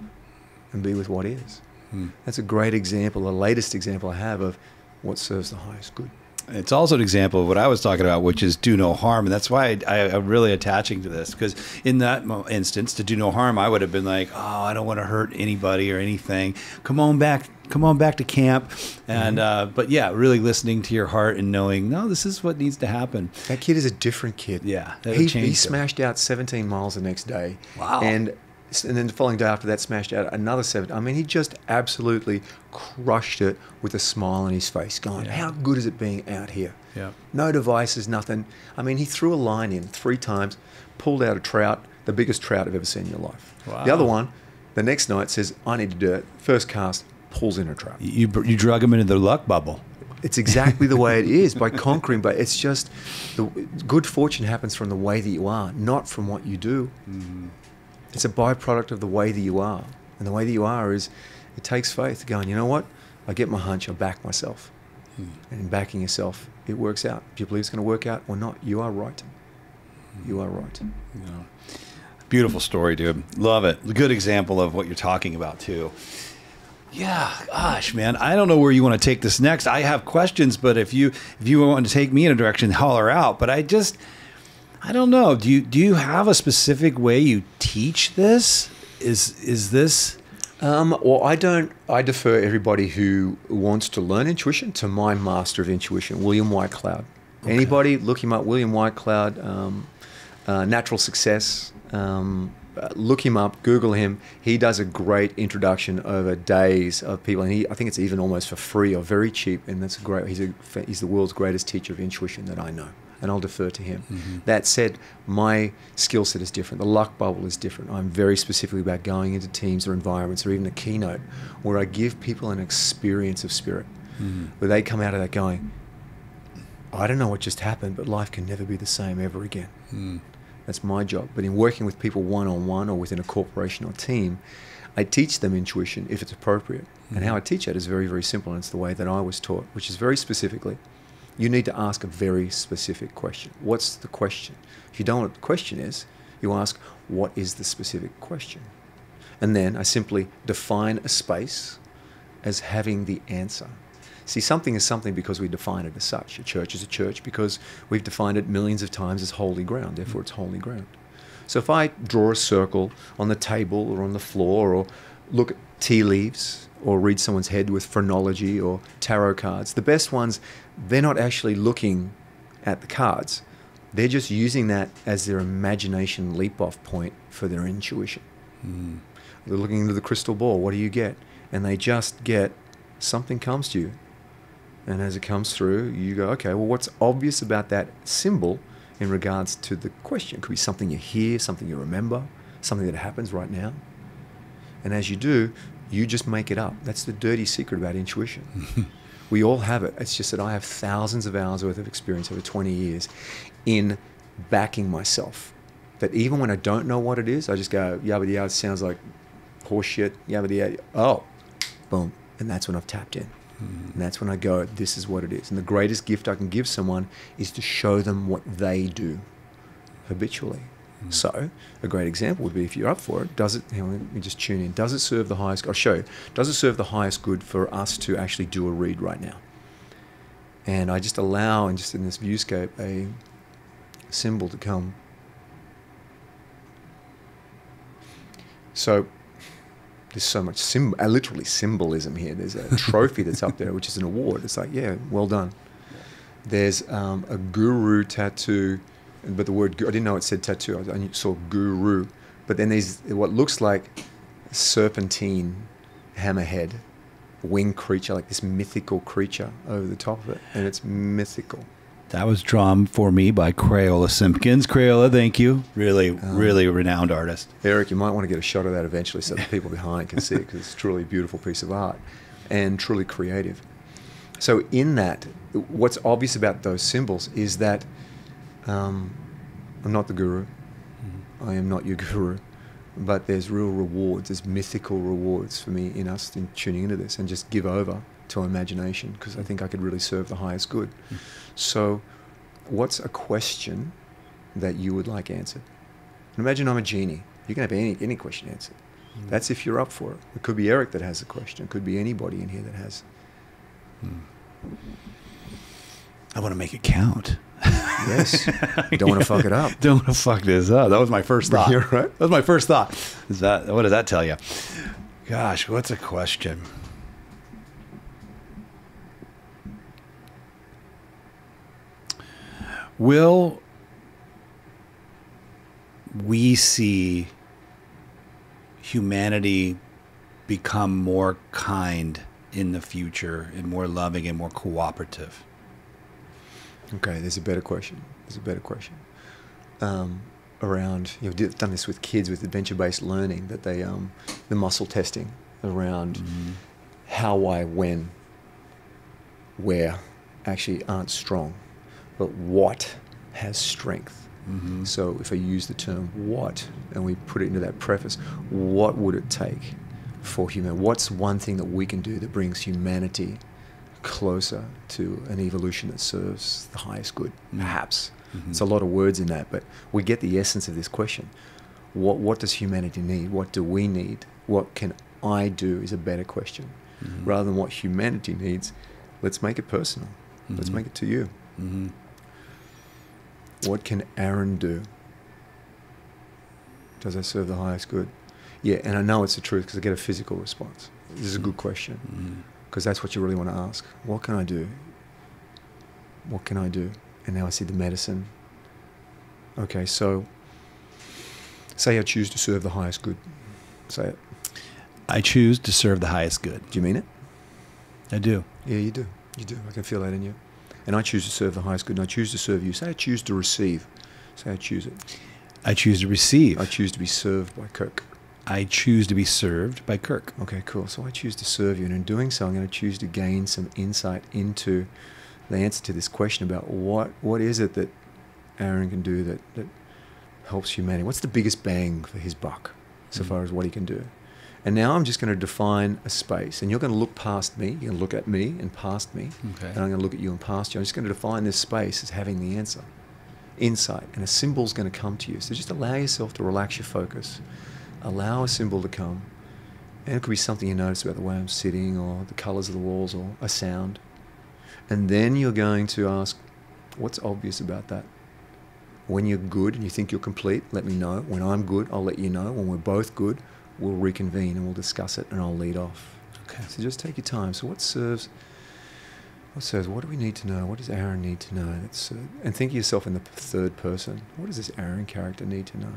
and be with what is. Hmm. That's a great example, the latest example I have of what serves the highest good. It's also an example of what I was talking about, which is do no harm. And that's why I, I'm really attaching to this, because in that instance, to do no harm, I would have been like, oh, I don't want to hurt anybody or anything. Come on back. Come on back to camp. And mm-hmm. uh, but yeah, really listening to your heart and knowing, no, this is what needs to happen. That kid is a different kid. Yeah. He, he smashed out seventeen miles the next day. Wow. And And then the following day after that, smashed out another seven. I mean, he just absolutely crushed it with a smile on his face, going, yeah. How good is it being out here? Yeah. No devices, nothing. I mean, he threw a line in three times, pulled out a trout, the biggest trout I've ever seen in your life. Wow. The other one, the next night, says, I need to do it. First cast, pulls in a trout. You, you drug him into the luck bubble. It's exactly the way it is, by conquering. But it's just, the good fortune happens from the way that you are, not from what you do. Mm-hmm. It's a byproduct of the way that you are. And the way that you are is, it takes faith, going, you know what? I get my hunch, I back myself. Hmm. And in backing yourself, it works out. Do you believe it's going to work out or not? You are right. You are right. Yeah. Beautiful story, dude. Love it. Good example of what you're talking about, too. Yeah, gosh, man. I don't know where you want to take this next. I have questions, but if you, if you want to take me in a direction, holler out. But I just... I don't know. Do you do you have a specific way you teach this? Is is this? Um, well, I don't. I defer everybody who wants to learn intuition to my master of intuition, William Whitecloud. Okay. Anybody, look him up. William Whitecloud, um, uh, Natural Success. Um, look him up. Google him. He does a great introduction over days of people, and he, I think it's even almost for free or very cheap. And that's a great. He's a, he's the world's greatest teacher of intuition that I know. And I'll defer to him. Mm-hmm. That said, my skill set is different. The luck bubble is different. I'm very specifically about going into teams or environments or even a keynote where I give people an experience of spirit, mm-hmm. where they come out of that going, I don't know what just happened, but life can never be the same ever again. Mm. That's my job. But in working with people one-on-one or within a corporation or team, I teach them intuition if it's appropriate. Mm-hmm. And how I teach it is very, very simple, and it's the way that I was taught, which is very specifically, you need to ask a very specific question. What's the question? If you don't know what the question is, you ask, what is the specific question? And then I simply define a space as having the answer. See, something is something because we define it as such. A church is a church because we've defined it millions of times as holy ground, therefore it's holy ground. So if I draw a circle on the table or on the floor, or look at tea leaves, or read someone's head with phrenology or tarot cards, the best ones, they're not actually looking at the cards. They're just using that as their imagination leap-off point for their intuition. Mm. They're looking into the crystal ball. What do you get? And they just get, something comes to you. And as it comes through, you go, okay, well, what's obvious about that symbol in regards to the question? It could be something you hear, something you remember, something that happens right now. And as you do, you just make it up. That's the dirty secret about intuition. We all have it. It's just that I have thousands of hours worth of experience over twenty years in backing myself. That even when I don't know what it is, I just go, yabba-dee-yah, it sounds like horse shit, yabba-dee-yah, oh, boom. And that's when I've tapped in. Mm. And that's when I go, this is what it is. And the greatest gift I can give someone is to show them what they do habitually. Mm. So a great example would be, if you're up for it, does it, hang on, let me just tune in. Does it serve the highest, I'll show you. Does it serve the highest good for us to actually do a read right now? And I just allow, and just in this viewscape, a symbol to come. So there's so much symbol, uh, literally symbolism here. There's a trophy that's up there, which is an award. It's like, yeah, well done. There's um, a guru tattoo, but the word, I didn't know it said tattoo. I, I saw guru. But then there's what looks like serpentine hammerhead, winged creature, like this mythical creature over the top of it. And it's mythical. That was drawn for me by Crayola Simpkins. Crayola, thank you. Really, um, really renowned artist. Eric, you might want to get a shot of that eventually so the people behind can see it, because it's truly a beautiful piece of art and truly creative. So in that, what's obvious about those symbols is that um, I'm not the guru. Mm-hmm. I am not your guru. But there's real rewards, there's mythical rewards for me in us in tuning into this and just give over to imagination, because I think I could really serve the highest good. Mm. So what's a question that you would like answered? And imagine I'm a genie. You can have any, any question answered. Mm. That's if you're up for it. It could be Eric that has a question. It could be anybody in here that has. Mm. I want to make it count. Yes. Don't want to fuck it up. Don't want to fuck this up. That was my first thought. You're right. That was my first thought. Is that, what does that tell you? Gosh, what's a question? Will we see humanity become more kind in the future, and more loving and more cooperative? Okay, there's a better question. There's a better question. Um, around, you've done this with kids with adventure-based learning, that they, um, the muscle testing around mm-hmm. how, why, when, where actually aren't strong. But what has strength? Mm-hmm. So if I use the term what, and we put it into that preface, what would it take for human? What's one thing that we can do that brings humanity closer to an evolution that serves the highest good? Perhaps. Mm-hmm. It's a lot of words in that, but we get the essence of this question. What, what does humanity need? What do we need? What can I do is a better question. Mm-hmm. Rather than what humanity needs, let's make it personal. Mm-hmm. Let's make it to you. Mm-hmm. What can Aaron do? Does I serve the highest good? Yeah, and I know it's the truth because I get a physical response. This is a good question, because mm-hmm. that's what you really want to ask. What can I do? What can I do? And now I see the medicine. Okay, so say I choose to serve the highest good. Say it. I choose to serve the highest good. Do you mean it? I do. Yeah, you do. You do. I can feel that in you. And I choose to serve the highest good, and I choose to serve you. Say I choose to receive. Say I choose it. I choose to receive. I choose to be served by Kirk. I choose to be served by Kirk. Okay, cool. So I choose to serve you, and in doing so, I'm going to choose to gain some insight into the answer to this question about what, what is it that Aaron can do that, that helps humanity? What's the biggest bang for his buck so mm-hmm. far as what he can do? And now I'm just going to define a space, and you're going to look past me, you're going to look at me and past me, okay. and I'm going to look at you and past you. I'm just going to define this space as having the answer, insight, and a symbol's going to come to you. So just allow yourself to relax your focus, allow a symbol to come, and it could be something you notice about the way I'm sitting or the colors of the walls or a sound. And then you're going to ask, what's obvious about that? When you're good and you think you're complete, let me know. When I'm good, I'll let you know. When we're both good, we'll reconvene and we'll discuss it, and I'll lead off. Okay. So just take your time. So what serves? What serves? What do we need to know? What does Aaron need to know? That's, uh, and think of yourself in the third person. What does this Aaron character need to know?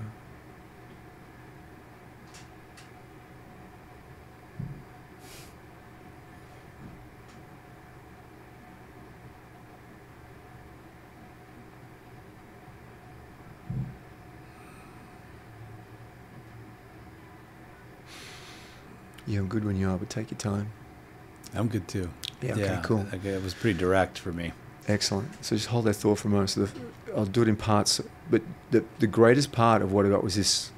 Yeah, I'm good when you are, but take your time. I'm good too. Yeah, okay, yeah, cool. Okay, it was pretty direct for me. Excellent. So just hold that thought for a moment. So the, I'll do it in parts, but the, the greatest part of what I got was this.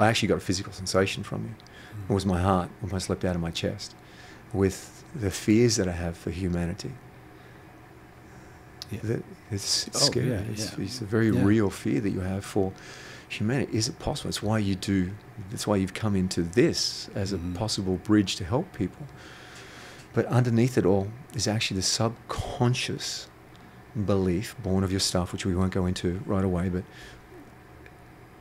I actually got a physical sensation from you. Mm. It was my heart almost leapt out of my chest with the fears that I have for humanity. Yeah. That, it's it's oh, scary. Yeah, it's, yeah. it's a very yeah. real fear that you have for humanity. Is it possible? It's why you do, that's why you've come into this as a mm-hmm. possible bridge to help people. But underneath it all is actually the subconscious belief, born of your stuff, which we won't go into right away, but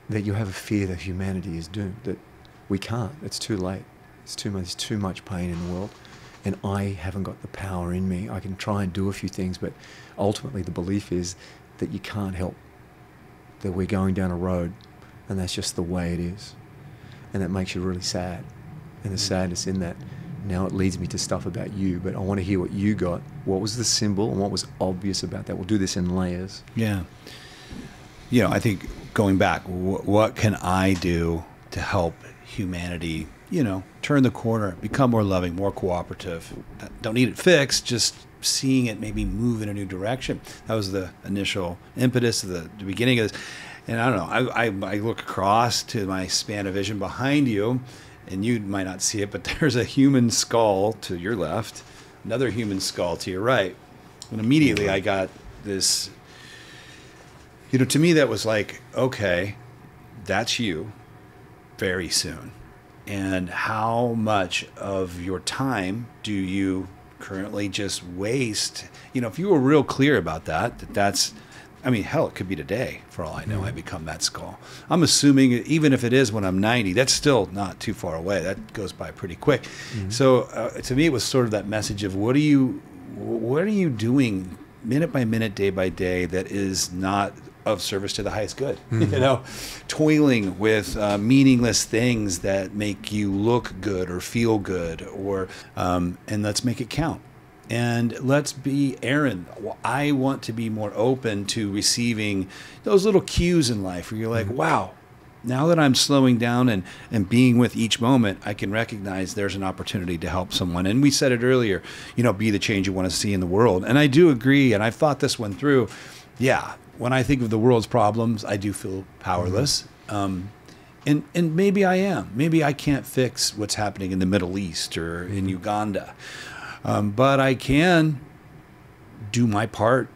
that you have a fear that humanity is doomed, that we can't, it's too late, it's too much, it's too much pain in the world, and I haven't got the power in me. I can try and do a few things, but ultimately the belief is that you can't help, that we're going down a road and that's just the way it is. And that makes you really sad. And the sadness in that, now it leads me to stuff about you, but I want to hear what you got. What was the symbol and what was obvious about that? We'll do this in layers. Yeah. You know, I think going back, wh what can I do to help humanity, you know, turn the corner, become more loving, more cooperative? I don't need it fixed, just seeing it maybe move in a new direction. That was the initial impetus of the, the beginning of this. And I don't know, I, I, I look across to my span of vision behind you, and you might not see it, but there's a human skull to your left, another human skull to your right. And immediately I got this, you know, to me that was like, okay, that's you very soon. And how much of your time do you currently just waste? You know, if you were real clear about that, that that's, I mean, hell, it could be today. For all I know, mm-hmm. I become that skull. I'm assuming, even if it is when I'm ninety, that's still not too far away. That goes by pretty quick. Mm-hmm. So uh, to me, it was sort of that message of what are you, what are you doing minute by minute, day by day that is not of service to the highest good, mm-hmm. you know, toiling with uh, meaningless things that make you look good or feel good, or um, and let's make it count. And let's be Aaron. I want to be more open to receiving those little cues in life where you're like, mm-hmm. wow, now that I'm slowing down and, and being with each moment, I can recognize there's an opportunity to help someone. And we said it earlier, you know, be the change you want to see in the world. And I do agree, and I've thought this one through. Yeah, when I think of the world's problems, I do feel powerless. Mm-hmm. um, and, and maybe I am. Maybe I can't fix what's happening in the Middle East or mm-hmm. in Uganda. Um, but I can do my part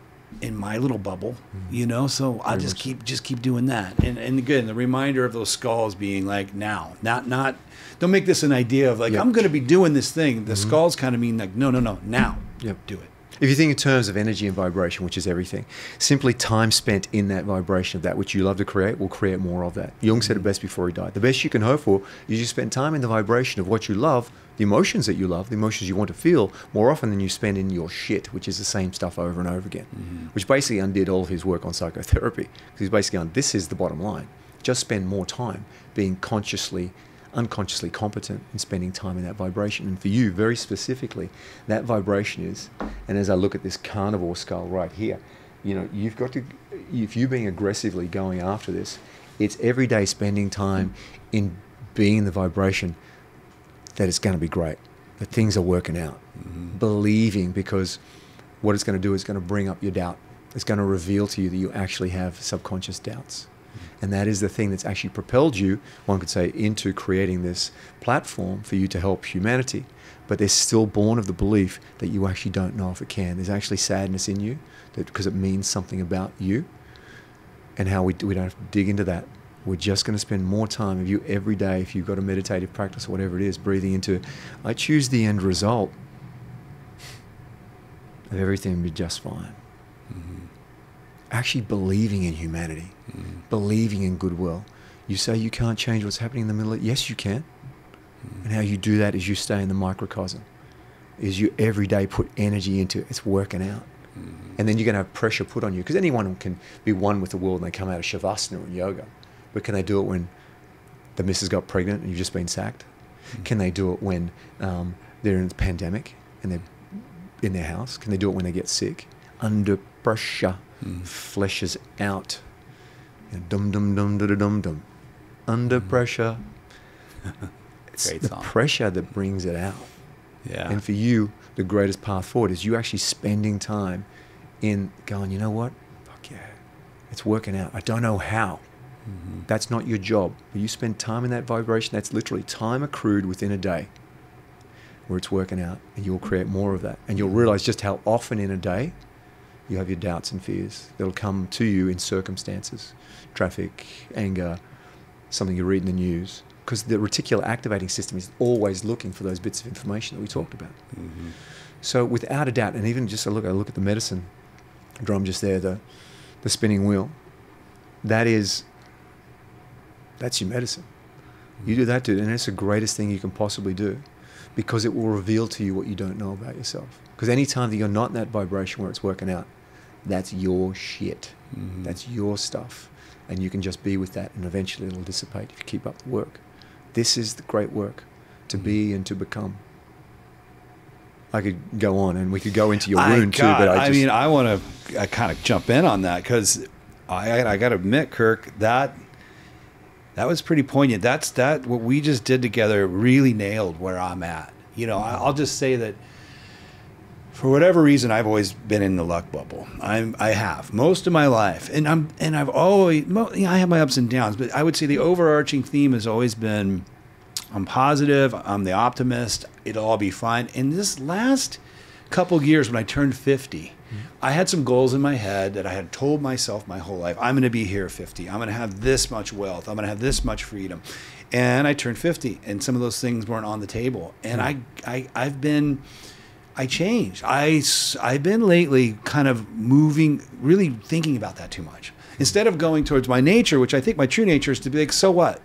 in my little bubble, you know, so I'll just keep, just keep doing that. And, and again, the reminder of those skulls being like now, not, not, don't make this an idea of like, yep. I'm going to be doing this thing. The mm-hmm. skulls kind of mean like, no, no, no, now yep. do it. If you think in terms of energy and vibration, which is everything, simply time spent in that vibration of that which you love to create will create more of that. Jung said it best before he died. The best you can hope for is you spend time in the vibration of what you love, the emotions that you love, the emotions you want to feel, more often than you spend in your shit, which is the same stuff over and over again, mm-hmm. which basically undid all of his work on psychotherapy. Because he's basically on, this is the bottom line. Just spend more time being consciously unconsciously competent and spending time in that vibration. And for you, very specifically, that vibration is, and as I look at this carnivore skull right here, you know, you've got to, if you're being aggressively going after this, it's every day spending time in being in the vibration that it's going to be great, that things are working out, mm-hmm. believing, because what it's going to do is going to bring up your doubt. It's going to reveal to you that you actually have subconscious doubts. And that is the thing that's actually propelled you, one could say, into creating this platform for you to help humanity. But they're still born of the belief that you actually don't know if it can. There's actually sadness in you that, because it means something about you, and how we, we don't have to dig into that. We're just going to spend more time of you every day, if you've got a meditative practice or whatever it is, breathing into, I choose the end result of everything be just fine. Mm-hmm. Actually believing in humanity, mm-hmm. believing in goodwill. You say you can't change what's happening in the middle of, yes, you can. Mm-hmm. And how you do that is you stay in the microcosm, is you every day put energy into it. It's working out. Mm-hmm. And then you're going to have pressure put on you, because anyone can be one with the world and they come out of Shavasana and yoga. But can they do it when the missus got pregnant and you've just been sacked? Mm-hmm. Can they do it when um, they're in the pandemic and they're in their house? Can they do it when they get sick? Under pressure, mm-hmm. fleshes out. You know, dum dum dum da da dum dum. Under mm-hmm. pressure. It's Great the song. pressure that brings it out. Yeah. And for you, the greatest path forward is you actually spending time in going, you know what? Fuck yeah. It's working out. I don't know how. Mm-hmm. That's not your job. But you spend time in that vibration. That's literally time accrued within a day where it's working out, and you'll create more of that. And you'll realize just how often in a day you have your doubts and fears that'll come to you in circumstances, traffic, anger, something you read in the news, because the reticular activating system is always looking for those bits of information that we talked about. Mm-hmm. So without a doubt, and even just a look, I look at the medicine drum just there, the, the spinning wheel, that is... that's your medicine. You do that, dude, and it's the greatest thing you can possibly do, because it will reveal to you what you don't know about yourself. Because any time that you're not in that vibration where it's working out, that's your shit. Mm-hmm. That's your stuff. And you can just be with that, and eventually it'll dissipate if you keep up the work. This is the great work, to mm-hmm. be and to become. I could go on, and we could go into your wound too, but I just... I mean, I want to kind of jump in on that, because I, I, I got to admit, Kirk, that... that was pretty poignant. That's that. What we just did together really nailed where I'm at. You know, I'll just say that for whatever reason, I've always been in the luck bubble. I'm, I have most of my life, and I'm, and I've always, you know, I have my ups and downs, but I would say the overarching theme has always been, I'm positive, I'm the optimist, it'll all be fine. And this last couple of years, when I turned fifty, I had some goals in my head that I had told myself my whole life. I'm going to be here fifty. I'm going to have this much wealth. I'm going to have this much freedom. And I turned fifty, and some of those things weren't on the table. And I, I, I've been, I changed. I, I've been lately kind of moving, really thinking about that too much. Instead of going towards my nature, which I think my true nature is to be like, so what?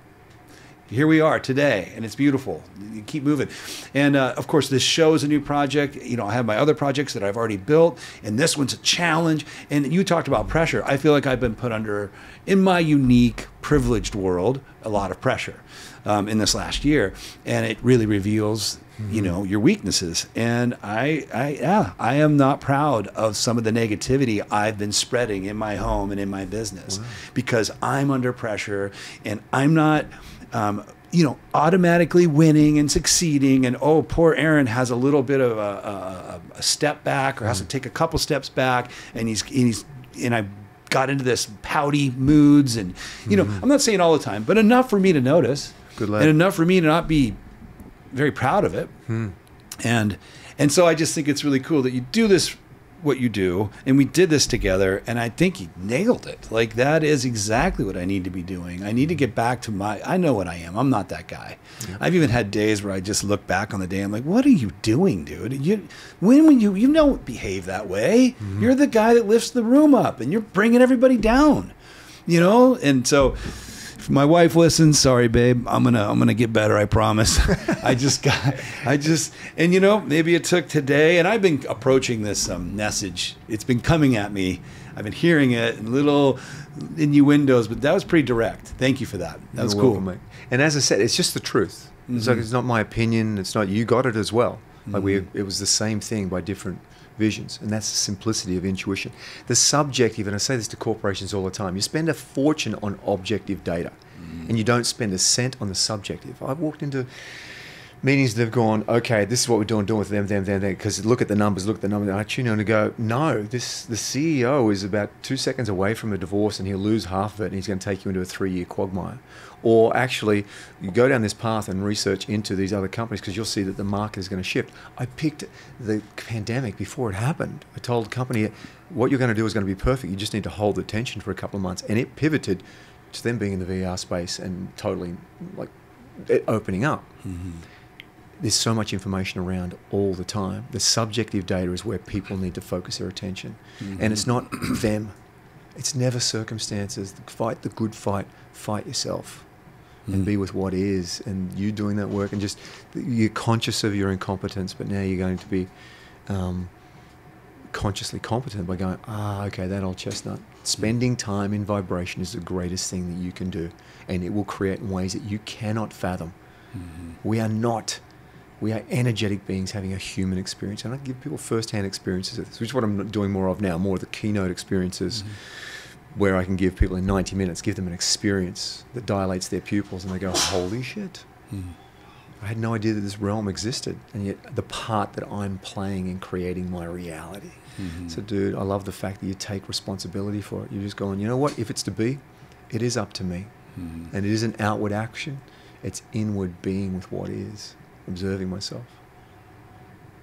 Here we are today, and it's beautiful. You keep moving. And uh, of course, this show is a new project. You know, I have my other projects that I've already built, and this one's a challenge. And you talked about pressure. I feel like I've been put under, in my unique, privileged world, a lot of pressure um, in this last year. And it really reveals, mm-hmm. you know, your weaknesses. And I, I, yeah, I am not proud of some of the negativity I've been spreading in my home and in my business, wow. because I'm under pressure, and I'm not... Um, you know, automatically winning and succeeding, and oh, poor Aaron has a little bit of a, a, a step back, or has mm. to take a couple steps back, and he's and he's and I got into this pouty moods, and you know, mm. I'm not saying all the time, but enough for me to notice, Good and enough for me to not be very proud of it, mm. and and so I just think it's really cool that you do this. What you do, and we did this together, and I think you nailed it. Like, that is exactly what I need to be doing. I need to get back to my, I know what I am. I'm not that guy. Yeah. I've even had days where I just look back on the day, I'm like, what are you doing, dude? You, when when you, you don't behave that way. Mm-hmm. You're the guy that lifts the room up, and you're bringing everybody down, you know? And so if my wife listens, sorry, babe, I'm going to, I'm going to get better. I promise. I just got, I just, and you know, maybe it took today, and I've been approaching this um, message. It's been coming at me. I've been hearing it in little innuendos, but that was pretty direct. Thank you for that. That was You're cool. Welcome, mate. And as I said, it's just the truth. Mm-hmm. It's like, it's not my opinion. It's not, you got it as well. Like mm-hmm. we, it was the same thing by different visions, and that's the simplicity of intuition. The subjective, and I say this to corporations all the time, you spend a fortune on objective data, mm. and you don't spend a cent on the subjective. I've walked into meetings that have gone, okay, this is what we're doing, doing with them, them, them, them, because look at the numbers, look at the numbers. And I tune in and go, no, this the C E O is about two seconds away from a divorce and he'll lose half of it and he's going to take you into a three-year quagmire. Or actually, you go down this path and research into these other companies because you'll see that the market is going to shift. I picked the pandemic before it happened. I told the company, what you're going to do is going to be perfect. You just need to hold the tension for a couple of months. And it pivoted to them being in the V R space and totally like it opening up. Mm-hmm. There's so much information around all the time. The subjective data is where people need to focus their attention. Mm-hmm. And it's not them. It's never circumstances. Fight the good fight. Fight yourself. Mm-hmm. And be with what is. And you doing that work. And just you're conscious of your incompetence. But now you're going to be um, consciously competent by going, ah, okay, that old chestnut. Spending time in vibration is the greatest thing that you can do. And it will create in ways that you cannot fathom. Mm-hmm. We are not... We are energetic beings having a human experience. And I give people first-hand experiences of this, which is what I'm doing more of now, more of the keynote experiences, mm-hmm. where I can give people in ninety minutes, give them an experience that dilates their pupils, and they go, holy shit. Mm-hmm. I had no idea that this realm existed, and yet the part that I'm playing in creating my reality. Mm-hmm. So, dude, I love the fact that you take responsibility for it. You're just going, you know what? If it's to be, it is up to me. Mm-hmm. And it is an outward action. It's inward being with what is. Observing myself.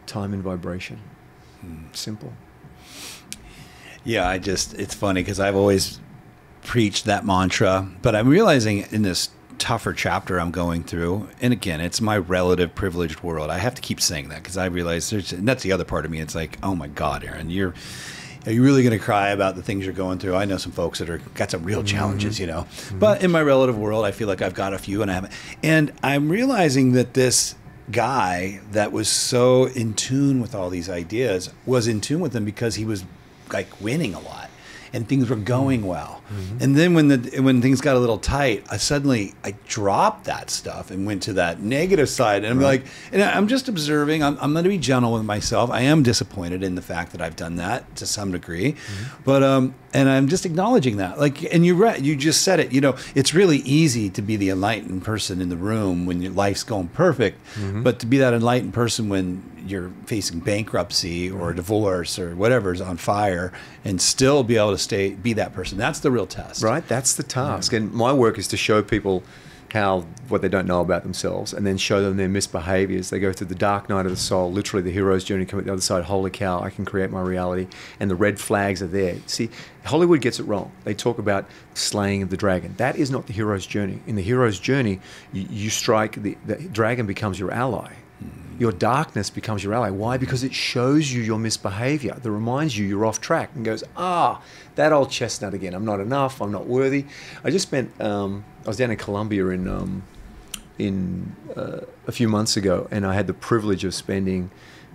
Time and vibration. Mm. Simple. Yeah, I just, it's funny because I've always preached that mantra, but I'm realizing in this tougher chapter I'm going through, and again, it's my relative privileged world. I have to keep saying that because I realize there's, and that's the other part of me. It's like, oh my God, Aaron, you're, are you really going to cry about the things you're going through? I know some folks that are got some real challenges, you know, mm-hmm. but in my relative world, I feel like I've got a few and I haven't. And I'm realizing that this guy that was so in tune with all these ideas was in tune with them because he was like winning a lot and things were going well. Mm-hmm. And then when the when things got a little tight, I suddenly I dropped that stuff and went to that negative side. And I'm right. like, and I'm just observing. I'm, I'm going to be gentle with myself. I am disappointed in the fact that I've done that to some degree, mm-hmm. but um, and I'm just acknowledging that. Like, and you're right. You just said it. You know, it's really easy to be the enlightened person in the room when your life's going perfect, mm-hmm. but to be that enlightened person when you're facing bankruptcy or a divorce or whatever's on fire and still be able to stay, be that person. That's the real test. Right? That's the task. Yeah. And my work is to show people how, what they don't know about themselves and then show them their misbehaviors. They go through the dark night of the soul, literally the hero's journey, come at the other side, holy cow, I can create my reality. And the red flags are there. See, Hollywood gets it wrong. They talk about slaying of the dragon. That is not the hero's journey. In the hero's journey, you, you strike, the, the dragon becomes your ally. Your darkness becomes your ally. Why? Because it shows you your misbehavior. That reminds you you're off track and goes, ah, that old chestnut again. I'm not enough. I'm not worthy. I just spent, um, I was down in Colombia in, um, in uh, a few months ago, and I had the privilege of spending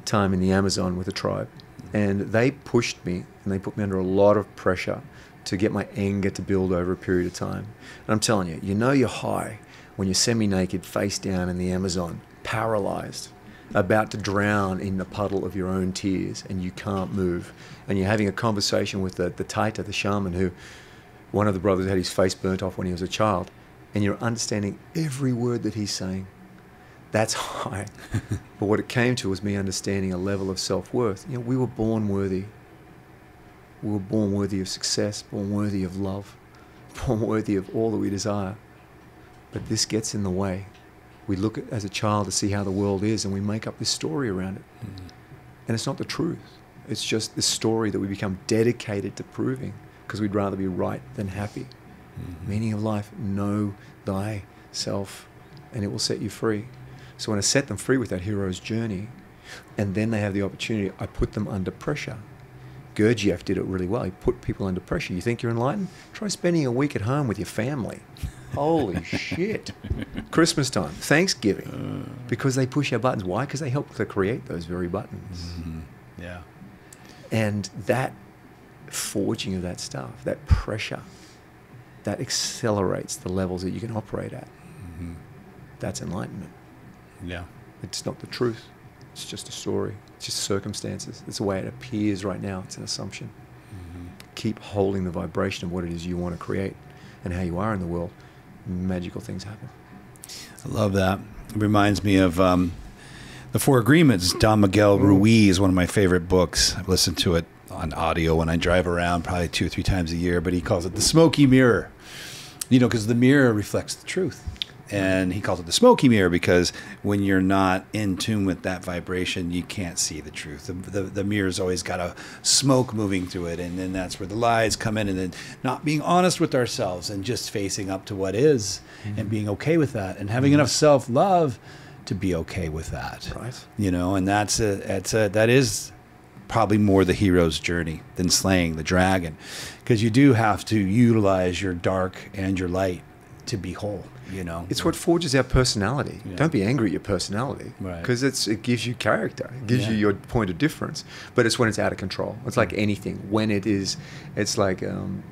time in the Amazon with a tribe. And they pushed me and they put me under a lot of pressure to get my anger to build over a period of time. And I'm telling you, you know you're high when you're semi-naked, face down in the Amazon, paralyzed, about to drown in the puddle of your own tears, and you can't move. And you're having a conversation with the, the Taita, the shaman, who one of the brothers had his face burnt off when he was a child, and you're understanding every word that he's saying. That's high. But what it came to was me understanding a level of self-worth. You know, we were born worthy. We were born worthy of success, born worthy of love, born worthy of all that we desire. But this gets in the way. We look at, as a child, to see how the world is, and we make up this story around it. Mm-hmm. And it's not the truth. It's just this story that we become dedicated to proving because we'd rather be right than happy. Mm-hmm. Meaning of life, know thyself, and it will set you free. So when I set them free with that hero's journey, and then they have the opportunity, I put them under pressure. Gurdjieff did it really well. He put people under pressure. You think you're enlightened? Try spending a week at home with your family. Holy shit. Christmas time, Thanksgiving, uh, because they push our buttons. Why? Because they help to create those very buttons. Mm-hmm. Yeah. And that forging of that stuff, that pressure, that accelerates the levels that you can operate at. Mm-hmm. That's enlightenment. Yeah. It's not the truth. It's just a story. It's just circumstances. It's the way it appears right now. It's an assumption. Mm-hmm. Keep holding the vibration of what it is you want to create and how you are in the world. Magical things happen. I love that. It reminds me of um, The Four Agreements, Don Miguel Ruiz, one of my favorite books. I've listened to it on audio when I drive around probably two or three times a year, but he calls it the smoky mirror, you know, because the mirror reflects the truth. And he calls it the smoky mirror because when you're not in tune with that vibration, you can't see the truth. The, the, the mirror's always got a smoke moving through it, and then that's where the lies come in, and then not being honest with ourselves and just facing up to what is mm-hmm. and being okay with that and having mm-hmm. enough self-love to be okay with that. Right. You know, and that's a, that's a, that is probably more the hero's journey than slaying the dragon, because you do have to utilize your dark and your light to be whole. You know, it's what forges our personality. Yeah. Don't be angry at your personality, because right. it's it gives you character, it gives yeah. you your point of difference. But it's when it's out of control. It's like anything. When it is, it's like um,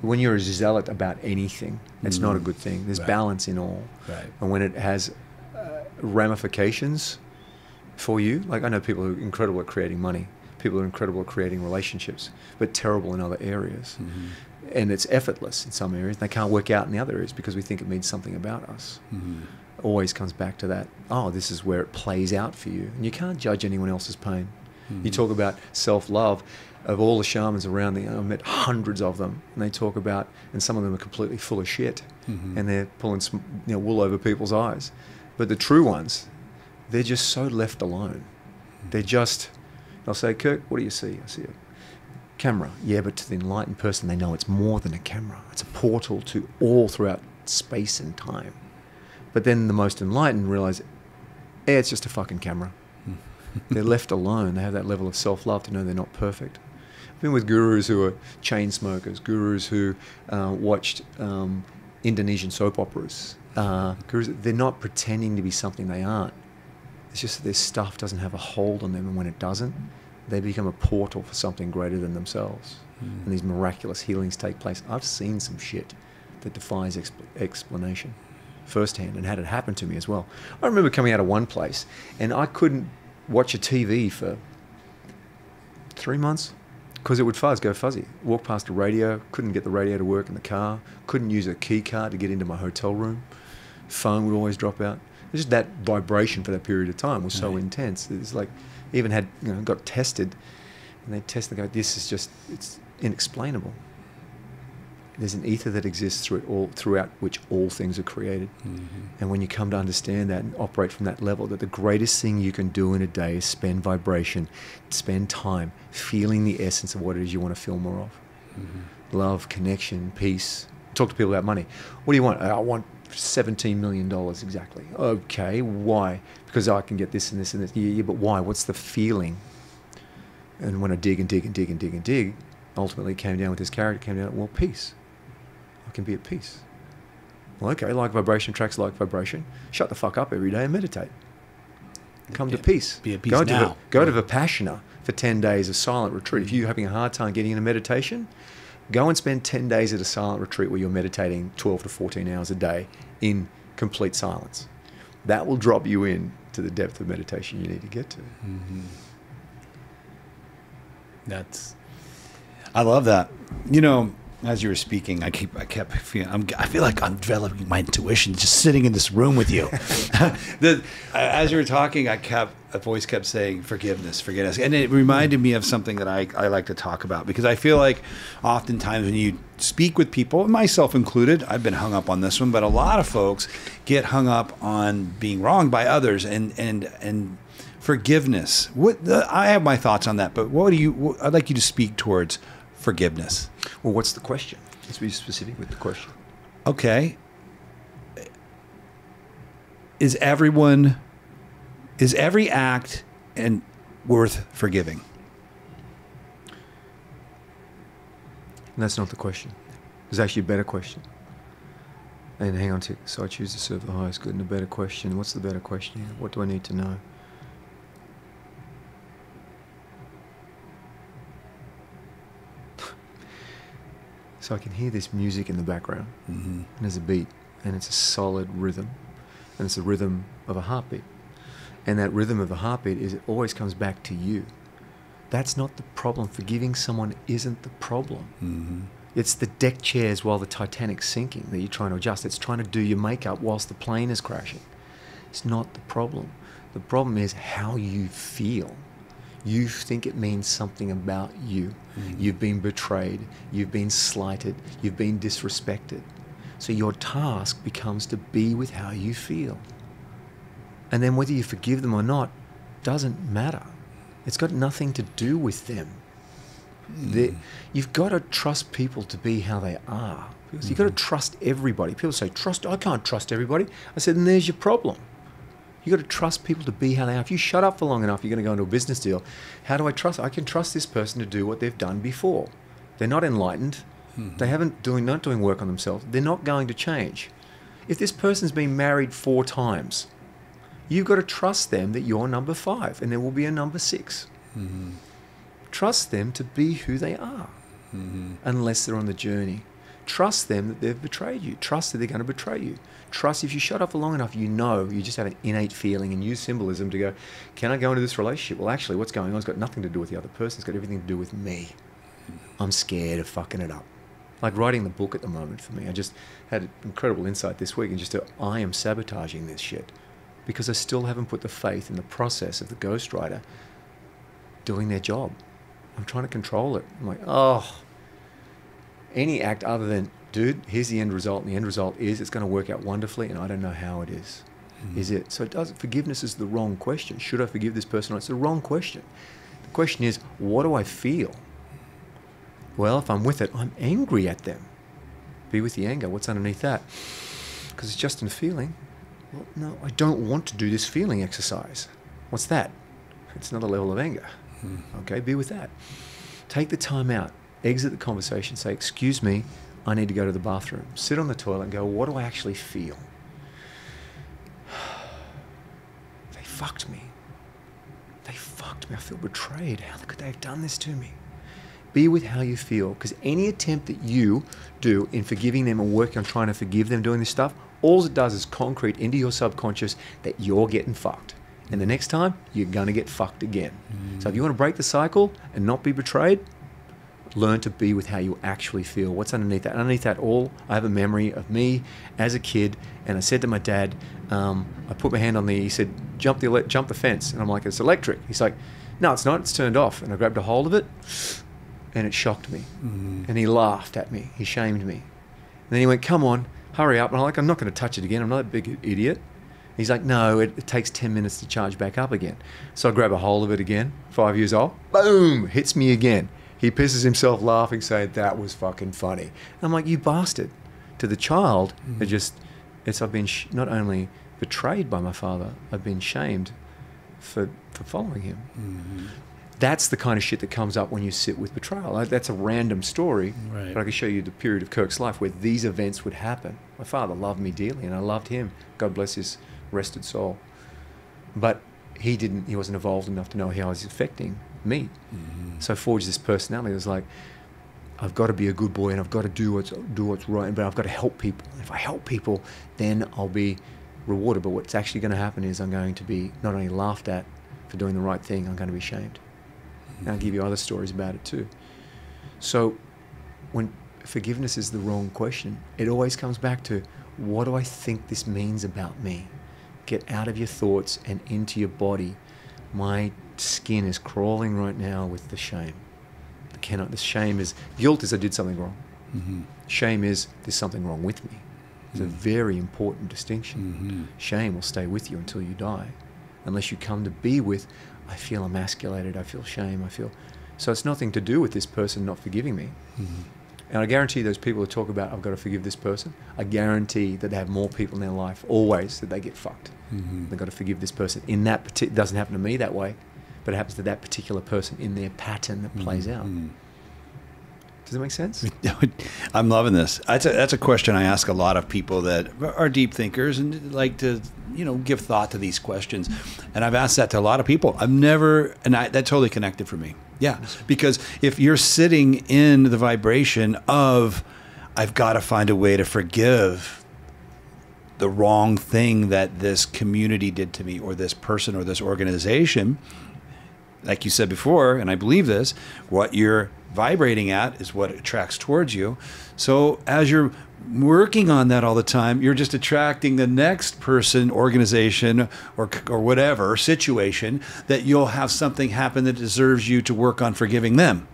when you're a zealot about anything, it's mm. not a good thing. There's right. balance in all, right. and when it has uh, ramifications for you, like I know people who are incredible at creating money, people who are incredible at creating relationships, but terrible in other areas. Mm-hmm. And it's effortless in some areas. They can't work out in the other areas because we think it means something about us. Mm-hmm. Always comes back to that, oh, this is where it plays out for you. And you can't judge anyone else's pain. Mm-hmm. You talk about self-love. Of all the shamans around, the, I've met hundreds of them, and they talk about, and some of them are completely full of shit, mm-hmm. and they're pulling some, you know, wool over people's eyes. But the true ones, they're just so left alone. Mm-hmm. They're just, I'll say, Kirk, what do you see? I see it. Camera, yeah, but to the enlightened person, they know it's more than a camera. It's a portal to all throughout space and time. But then the most enlightened realize, eh, it's just a fucking camera. They're left alone. They have that level of self-love to know they're not perfect. I've been with gurus who are chain smokers, gurus who uh, watched um, Indonesian soap operas. Uh, gurus, they're not pretending to be something they aren't. It's just that their stuff doesn't have a hold on them, and when it doesn't, they become a portal for something greater than themselves. Mm. And these miraculous healings take place. I've seen some shit that defies exp explanation firsthand, and had it happen to me as well. I remember coming out of one place and I couldn't watch a T V for three months because it would fuzz, go fuzzy. Walk past a radio, couldn't get the radio to work in the car, couldn't use a key card to get into my hotel room, phone would always drop out. Just that vibration for that period of time was so right. intense. It's like, even had, you know, got tested, and they test and go, this is just, it's inexplainable. There's an ether that exists through it all, throughout which all things are created. Mm-hmm. And when you come to understand that and operate from that level, that the greatest thing you can do in a day is spend vibration, spend time feeling the essence of what it is you want to feel more of. Mm-hmm. Love, connection, peace. Talk to people about money. What do you want? I want seventeen million dollars exactly. Okay, why? Because I can get this and this and this. Yeah, yeah, but why? What's the feeling? And when I dig and dig and dig and dig and dig, ultimately came down with this character, came down, well, peace. I can be at peace. Well, okay, like vibration tracks like vibration. Shut the fuck up every day and meditate. Come to peace. Be at peace now. To, go to Vipassana for ten days of silent retreat. Mm-hmm. If you're having a hard time getting into meditation, go and spend ten days at a silent retreat where you're meditating twelve to fourteen hours a day in complete silence. That will drop you in to the depth of meditation you need to get to. Mm-hmm. That's, I love that. You know, as you were speaking, I keep, I kept feeling, I'm, I feel like I'm developing my intuition just sitting in this room with you. the, as you were talking, I kept, a voice kept saying, forgiveness, forgiveness. And it reminded me of something that I, I like to talk about, because I feel like oftentimes when you speak with people, myself included, I've been hung up on this one, but a lot of folks get hung up on being wronged by others, and, and, and forgiveness. What the, I have my thoughts on that, but what do you, what, I'd like you to speak towards forgiveness. Well, what's the question? Let's be specific with the question. Okay. Is everyone, is every act and worth forgiving? And that's not the question. There's actually a better question. And hang on to it. So I choose to serve the highest good. And a better question. What's the better question? What do I need to know? So I can hear this music in the background, mm-hmm. and there's a beat, and it's a solid rhythm, and it's the rhythm of a heartbeat. And that rhythm of a heartbeat is, it always comes back to you. That's not the problem. Forgiving someone isn't the problem. Mm-hmm. It's the deck chairs while the Titanic's sinking that you're trying to adjust. It's trying to do your makeup whilst the plane is crashing. It's not the problem. The problem is how you feel. You think it means something about you. Mm. You've been betrayed, you've been slighted, you've been disrespected. So your task becomes to be with how you feel. And then whether you forgive them or not doesn't matter. It's got nothing to do with them. Mm. You've got to trust people to be how they are. Because mm-hmm. You've got to trust everybody. People say, trust, I can't trust everybody. I said, then there's your problem. You've got to trust people to be how they are. If you shut up for long enough, you're going to go into a business deal. How do I trust? I can trust this person to do what they've done before. They're not enlightened. Mm-hmm. They haven't doing, not doing work on themselves. They're not going to change. If this person's been married four times, you've got to trust them that you're number five and there will be a number six. Mm-hmm. Trust them to be who they are, mm-hmm. unless they're on the journey. Trust them that they've betrayed you. Trust that they're going to betray you. Trust, if you shut up for long enough, you know, you just have an innate feeling and use symbolism to go, can I go into this relationship? Well, actually, what's going on has got nothing to do with the other person. It's got everything to do with me. I'm scared of fucking it up. Like writing the book at the moment for me. I just had incredible insight this week and just, to, I am sabotaging this shit because I still haven't put the faith in the process of the ghostwriter doing their job. I'm trying to control it. I'm like, oh... Any act other than, dude, here's the end result, and the end result is it's going to work out wonderfully, and I don't know how it is. Mm. Is it? So it does, forgiveness is the wrong question. Should I forgive this person? It's the wrong question. The question is, what do I feel? Well, if I'm with it, I'm angry at them. Be with the anger. What's underneath that? Because it's just in feeling. Well, no, I don't want to do this feeling exercise. What's that? It's another level of anger. Mm. Okay, be with that. Take the time out. Exit the conversation, say, excuse me, I need to go to the bathroom. Sit on the toilet and go, what do I actually feel? They fucked me. They fucked me. I feel betrayed. How could they have done this to me? Be with how you feel, because any attempt that you do in forgiving them and working on trying to forgive them doing this stuff, all it does is concrete into your subconscious that you're getting fucked. And the next time, you're going to get fucked again. Mm. So if you want to break the cycle and not be betrayed, learn to be with how you actually feel. What's underneath that? Underneath that all, I have a memory of me as a kid, and I said to my dad, um, I put my hand on the, he said, jump the, jump the fence. And I'm like, it's electric. He's like, no, it's not, it's turned off. And I grabbed a hold of it, and it shocked me. Mm-hmm. And he laughed at me, he shamed me. And then he went, come on, hurry up. And I'm like, I'm not gonna touch it again, I'm not a big idiot. And he's like, no, it, it takes ten minutes to charge back up again. So I grab a hold of it again, five years old, boom, hits me again. He pisses himself laughing, saying, that was fucking funny. And I'm like, you bastard. To the child, mm-hmm. it just, it's, I've been sh not only betrayed by my father, I've been shamed for, for following him. Mm-hmm. That's the kind of shit that comes up when you sit with betrayal. I, that's a random story, right. But I can show you the period of Kirk's life where these events would happen. My father loved me dearly, and I loved him. God bless his rested soul. But he didn't, he wasn't evolved enough to know how I was affecting me. Mm-hmm. So I forged this personality that was like, I've got to be a good boy and I've got to do what's, do what's right, but I've got to help people. If I help people, then I'll be rewarded. But what's actually going to happen is I'm going to be not only laughed at for doing the right thing, I'm going to be shamed. Mm-hmm. And I'll give you other stories about it too. So when forgiveness is the wrong question, it always comes back to, what do I think this means about me? Get out of your thoughts and into your body. My skin is crawling right now with the shame. The cannot. The shame is, guilt is I did something wrong. Mm-hmm. Shame is there's something wrong with me. It's mm-hmm. a very important distinction. Mm-hmm. Shame will stay with you until you die, unless you come to be with, I feel emasculated, I feel shame, I feel. So it's nothing to do with this person not forgiving me. Mm-hmm. And I guarantee those people who talk about, I've got to forgive this person, I guarantee that they have more people in their life always that they get fucked. Mm-hmm. They've got to forgive this person. In that particular, it doesn't happen to me that way, but it happens to that particular person in their pattern that plays mm-hmm. out. Mm-hmm. Does that make sense? I'm loving this. That's a, that's a question I ask a lot of people that are deep thinkers and like to, you know, give thought to these questions. And I've asked that to a lot of people. I've never, and I, that totally connected for me. Yeah, because if you're sitting in the vibration of, I've got to find a way to forgive the wrong thing that this community did to me or this person or this organization, like you said before, and I believe this, what you're vibrating at is what attracts towards you. So as you're working on that all the time, you're just attracting the next person, organization, or, or whatever situation that you'll have something happen that deserves you to work on forgiving them.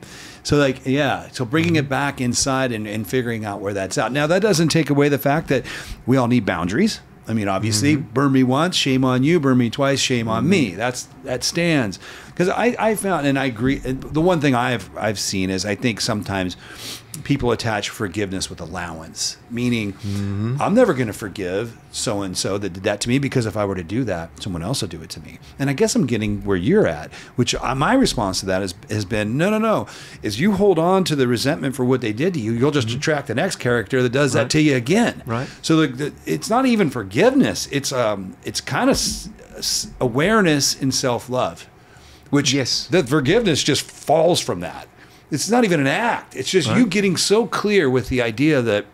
So like, yeah, so bringing it back inside and, and figuring out where that's at. Now, that doesn't take away the fact that we all need boundaries. I mean, obviously, mm-hmm. burn me once, shame on you. Burn me twice, shame on me. That's that stands. Because I, I found, and I agree, the one thing I've I've seen is I think sometimes people attach forgiveness with allowance, meaning mm-hmm. I'm never going to forgive so-and-so that did that to me, because if I were to do that, someone else will do it to me. And I guess I'm getting where you're at, which my response to that is, has been, no, no, no. Is you hold on to the resentment for what they did to you, you'll just mm-hmm. attract the next character that does right. that to you again. Right. So the, the, it's not even forgiveness. It's, um, it's kind of s s awareness and self-love, which yes. the forgiveness just falls from that. It's not even an act. It's just right. you getting so clear with the idea that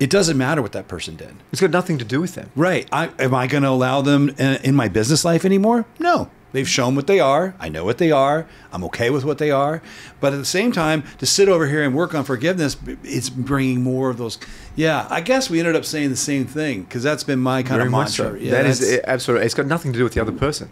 it doesn't matter what that person did. It's got nothing to do with them. Right. I, am I going to allow them in my business life anymore? No. They've shown what they are. I know what they are. I'm okay with what they are. But at the same time, to sit over here and work on forgiveness, it's bringing more of those. Yeah. I guess we ended up saying the same thing, because that's been my kind Very of mantra. So. Yeah, that is it, absolutely. It's got nothing to do with the other person.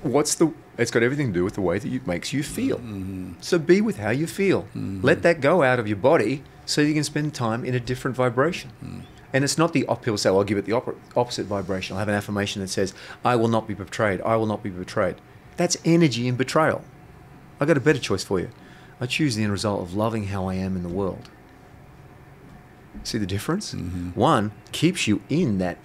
What's the... It's got everything to do with the way that it makes you feel. Mm-hmm. So be with how you feel. Mm-hmm. Let that go out of your body so you can spend time in a different vibration. Mm-hmm. And it's not the opposite, so I'll give it the op opposite vibration. I'll have an affirmation that says, I will not be betrayed. I will not be betrayed. That's energy in betrayal. I got a better choice for you. I choose the end result of loving how I am in the world. See the difference? Mm-hmm. One keeps you in that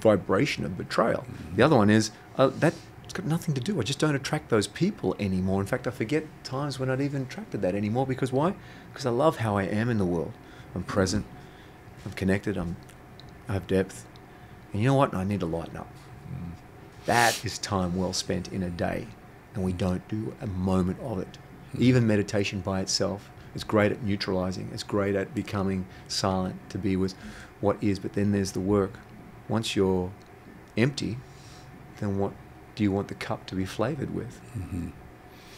vibration of betrayal. Mm-hmm. The other one is, uh, that... It's got nothing to do. I just don't attract those people anymore. In fact, I forget times when I'd even attracted that anymore. Because why? Because I love how I am in the world. I'm present. I'm connected. I'm, I have depth. And you know what? I need to lighten up. Mm. That is time well spent in a day. And we don't do a moment of it. Mm. Even meditation by itself is great at neutralizing. It's great at becoming silent to be with what is. But then there's the work. Once you're empty, then what? Do you want the cup to be flavored with? Mm-hmm.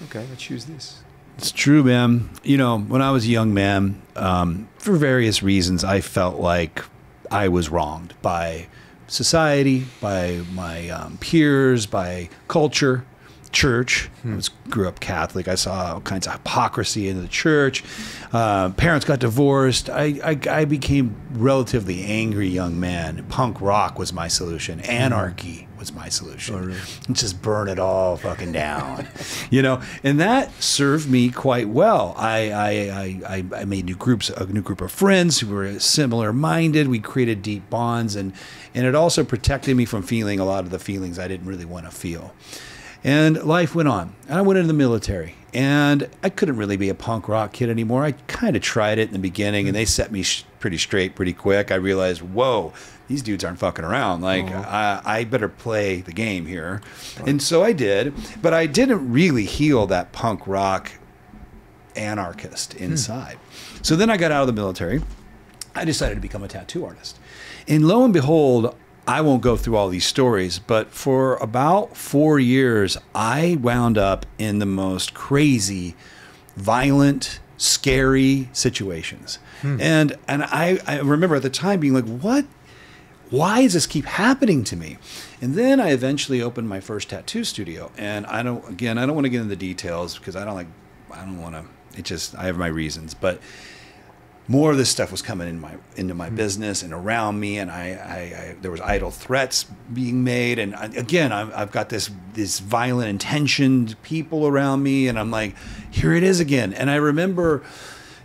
Okay, I choose this. It's true, man. You know, when I was a young man, um, for various reasons, I felt like I was wronged by society, by my um, peers, by culture, church. Hmm. I was, grew up Catholic. I saw all kinds of hypocrisy in the church. Uh, parents got divorced. I, I, I became relatively angry young man. Punk rock was my solution. Anarchy. Hmm. Was my solution. Oh, really? Just burn it all fucking down, you know. And that served me quite well. I I, I I made new groups, a new group of friends who were similar minded. We created deep bonds, and and it also protected me from feeling a lot of the feelings I didn't really want to feel. And life went on, and I went into the military, and I couldn't really be a punk rock kid anymore. I kind of tried it in the beginning, and they set me sh pretty straight pretty quick. I realized, whoa, these dudes aren't fucking around. Like, I, I better play the game here. Right. And so I did, but I didn't really heal that punk rock anarchist inside. Hmm. So then I got out of the military. I decided to become a tattoo artist. And lo and behold, I won't go through all these stories, but for about four years, I wound up in the most crazy, violent, scary situations. Hmm. And and I, I remember at the time being like, what? Why does this keep happening to me? And then I eventually opened my first tattoo studio. And I don't, again, I don't want to get into the details because I don't like, I don't want to, it just, I have my reasons. But more of this stuff was coming in my, into my mm. business and around me. And I, I, I, there was idle threats being made. And I, again, I've, I've got this, this violent intentioned people around me. And I'm like, here it is again. And I remember,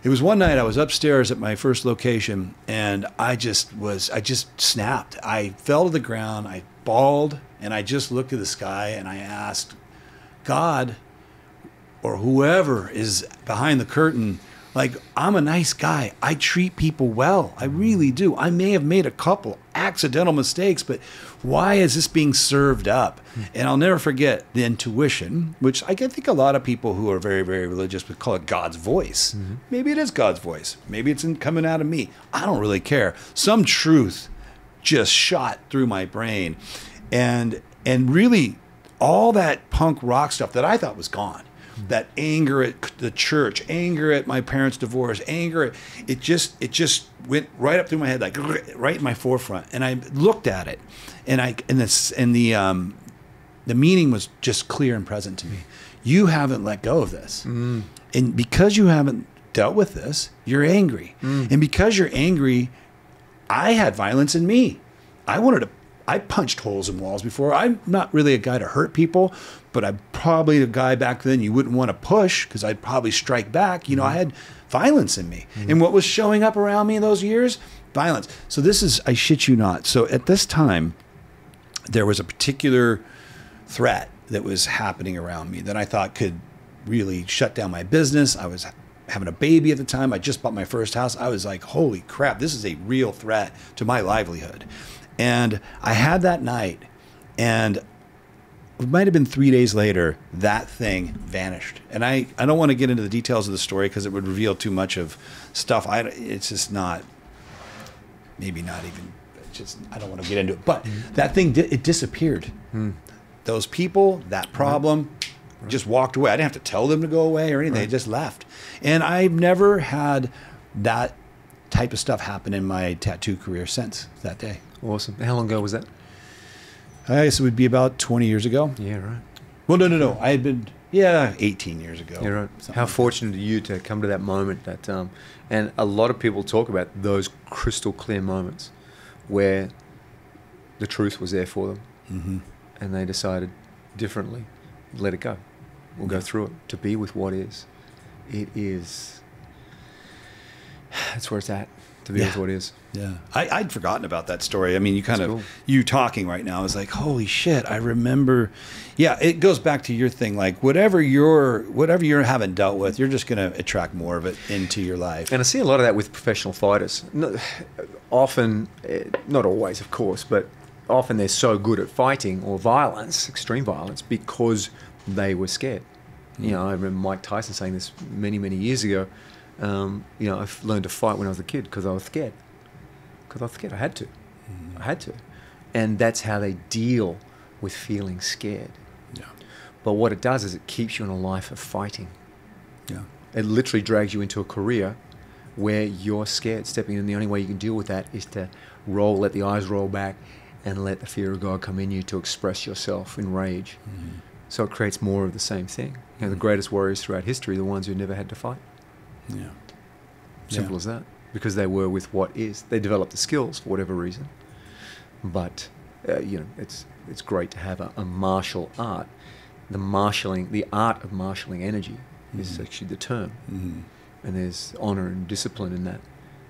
it was one night I was upstairs at my first location, and I just was, I just snapped. I fell to the ground, I bawled, and I just looked at the sky and I asked God or whoever is behind the curtain, like, I'm a nice guy. I treat people well. I really do. I may have made a couple accidental mistakes, but why is this being served up? And I'll never forget the intuition, which I think a lot of people who are very, very religious would call it God's voice. Mm-hmm. Maybe it is God's voice. Maybe it's in coming out of me. I don't really care. Some truth just shot through my brain. And, and really, all that punk rock stuff that I thought was gone, that anger at the church, anger at my parents' divorce, anger at, it just it just went right up through my head, like right in my forefront. And I looked at it, and I and this and the um the meaning was just clear and present to me. You haven't let go of this, mm. and because you haven't dealt with this, you're angry, mm. and because you're angry, I had violence in me. I wanted to. I punched holes in walls before. I'm not really a guy to hurt people, but I'm probably the guy back then you wouldn't want to push because I'd probably strike back. You know, mm-hmm. I had violence in me. Mm-hmm. And what was showing up around me in those years? Violence. So this is, I shit you not. So at this time, there was a particular threat that was happening around me that I thought could really shut down my business. I was having a baby at the time. I just bought my first house. I was like, holy crap, this is a real threat to my livelihood. And I had that night, and it might have been three days later, that thing vanished. And I, I don't want to get into the details of the story because it would reveal too much of stuff. I, it's just not, maybe not even, just I don't want to get into it. But that thing, it disappeared. Hmm. Those people, that problem, right. just walked away. I didn't have to tell them to go away or anything. Right. They just left. And I've never had that type of stuff happen in my tattoo career since that day. Awesome. How long ago was that? I guess it would be about twenty years ago. Yeah, right. Well, no, no, no. I had been, yeah, eighteen years ago. Yeah, right. How like fortunate that. are you to come to that moment that, um, and a lot of people talk about those crystal clear moments where the truth was there for them mm-hmm. and they decided differently, let it go. We'll yeah. go through it to be with what is. It is. That's where it's at. To be yeah. with what is. Yeah. I, I'd forgotten about that story. I mean, you kind That's of, cool. you talking right now is like, holy shit, I remember. Yeah, it goes back to your thing. Like, whatever you're, whatever you haven't dealt with, you're just going to attract more of it into your life. And I see a lot of that with professional fighters. No, often, not always, of course, but often they're so good at fighting or violence, extreme violence, because they were scared. Mm. You know, I remember Mike Tyson saying this many, many years ago. Um, you know, I learned to fight when I was a kid because I was scared. Because I was scared. I had to. Mm-hmm. I had to. And that's how they deal with feeling scared. Yeah. But what it does is it keeps you in a life of fighting. Yeah. It literally drags you into a career where you're scared, stepping in. The only way you can deal with that is to roll, let the eyes roll back, and let the fear of God come in you to express yourself in rage. Mm-hmm. So it creates more of the same thing. You know, the greatest warriors throughout history are the ones who never had to fight. Yeah. Simple yeah. as that. Because they were with what is. They developed the skills for whatever reason. But, uh, you know, it's it's great to have a, a martial art. The marshalling, the art of marshalling energy mm-hmm. is actually the term. Mm-hmm. And there's honor and discipline in that,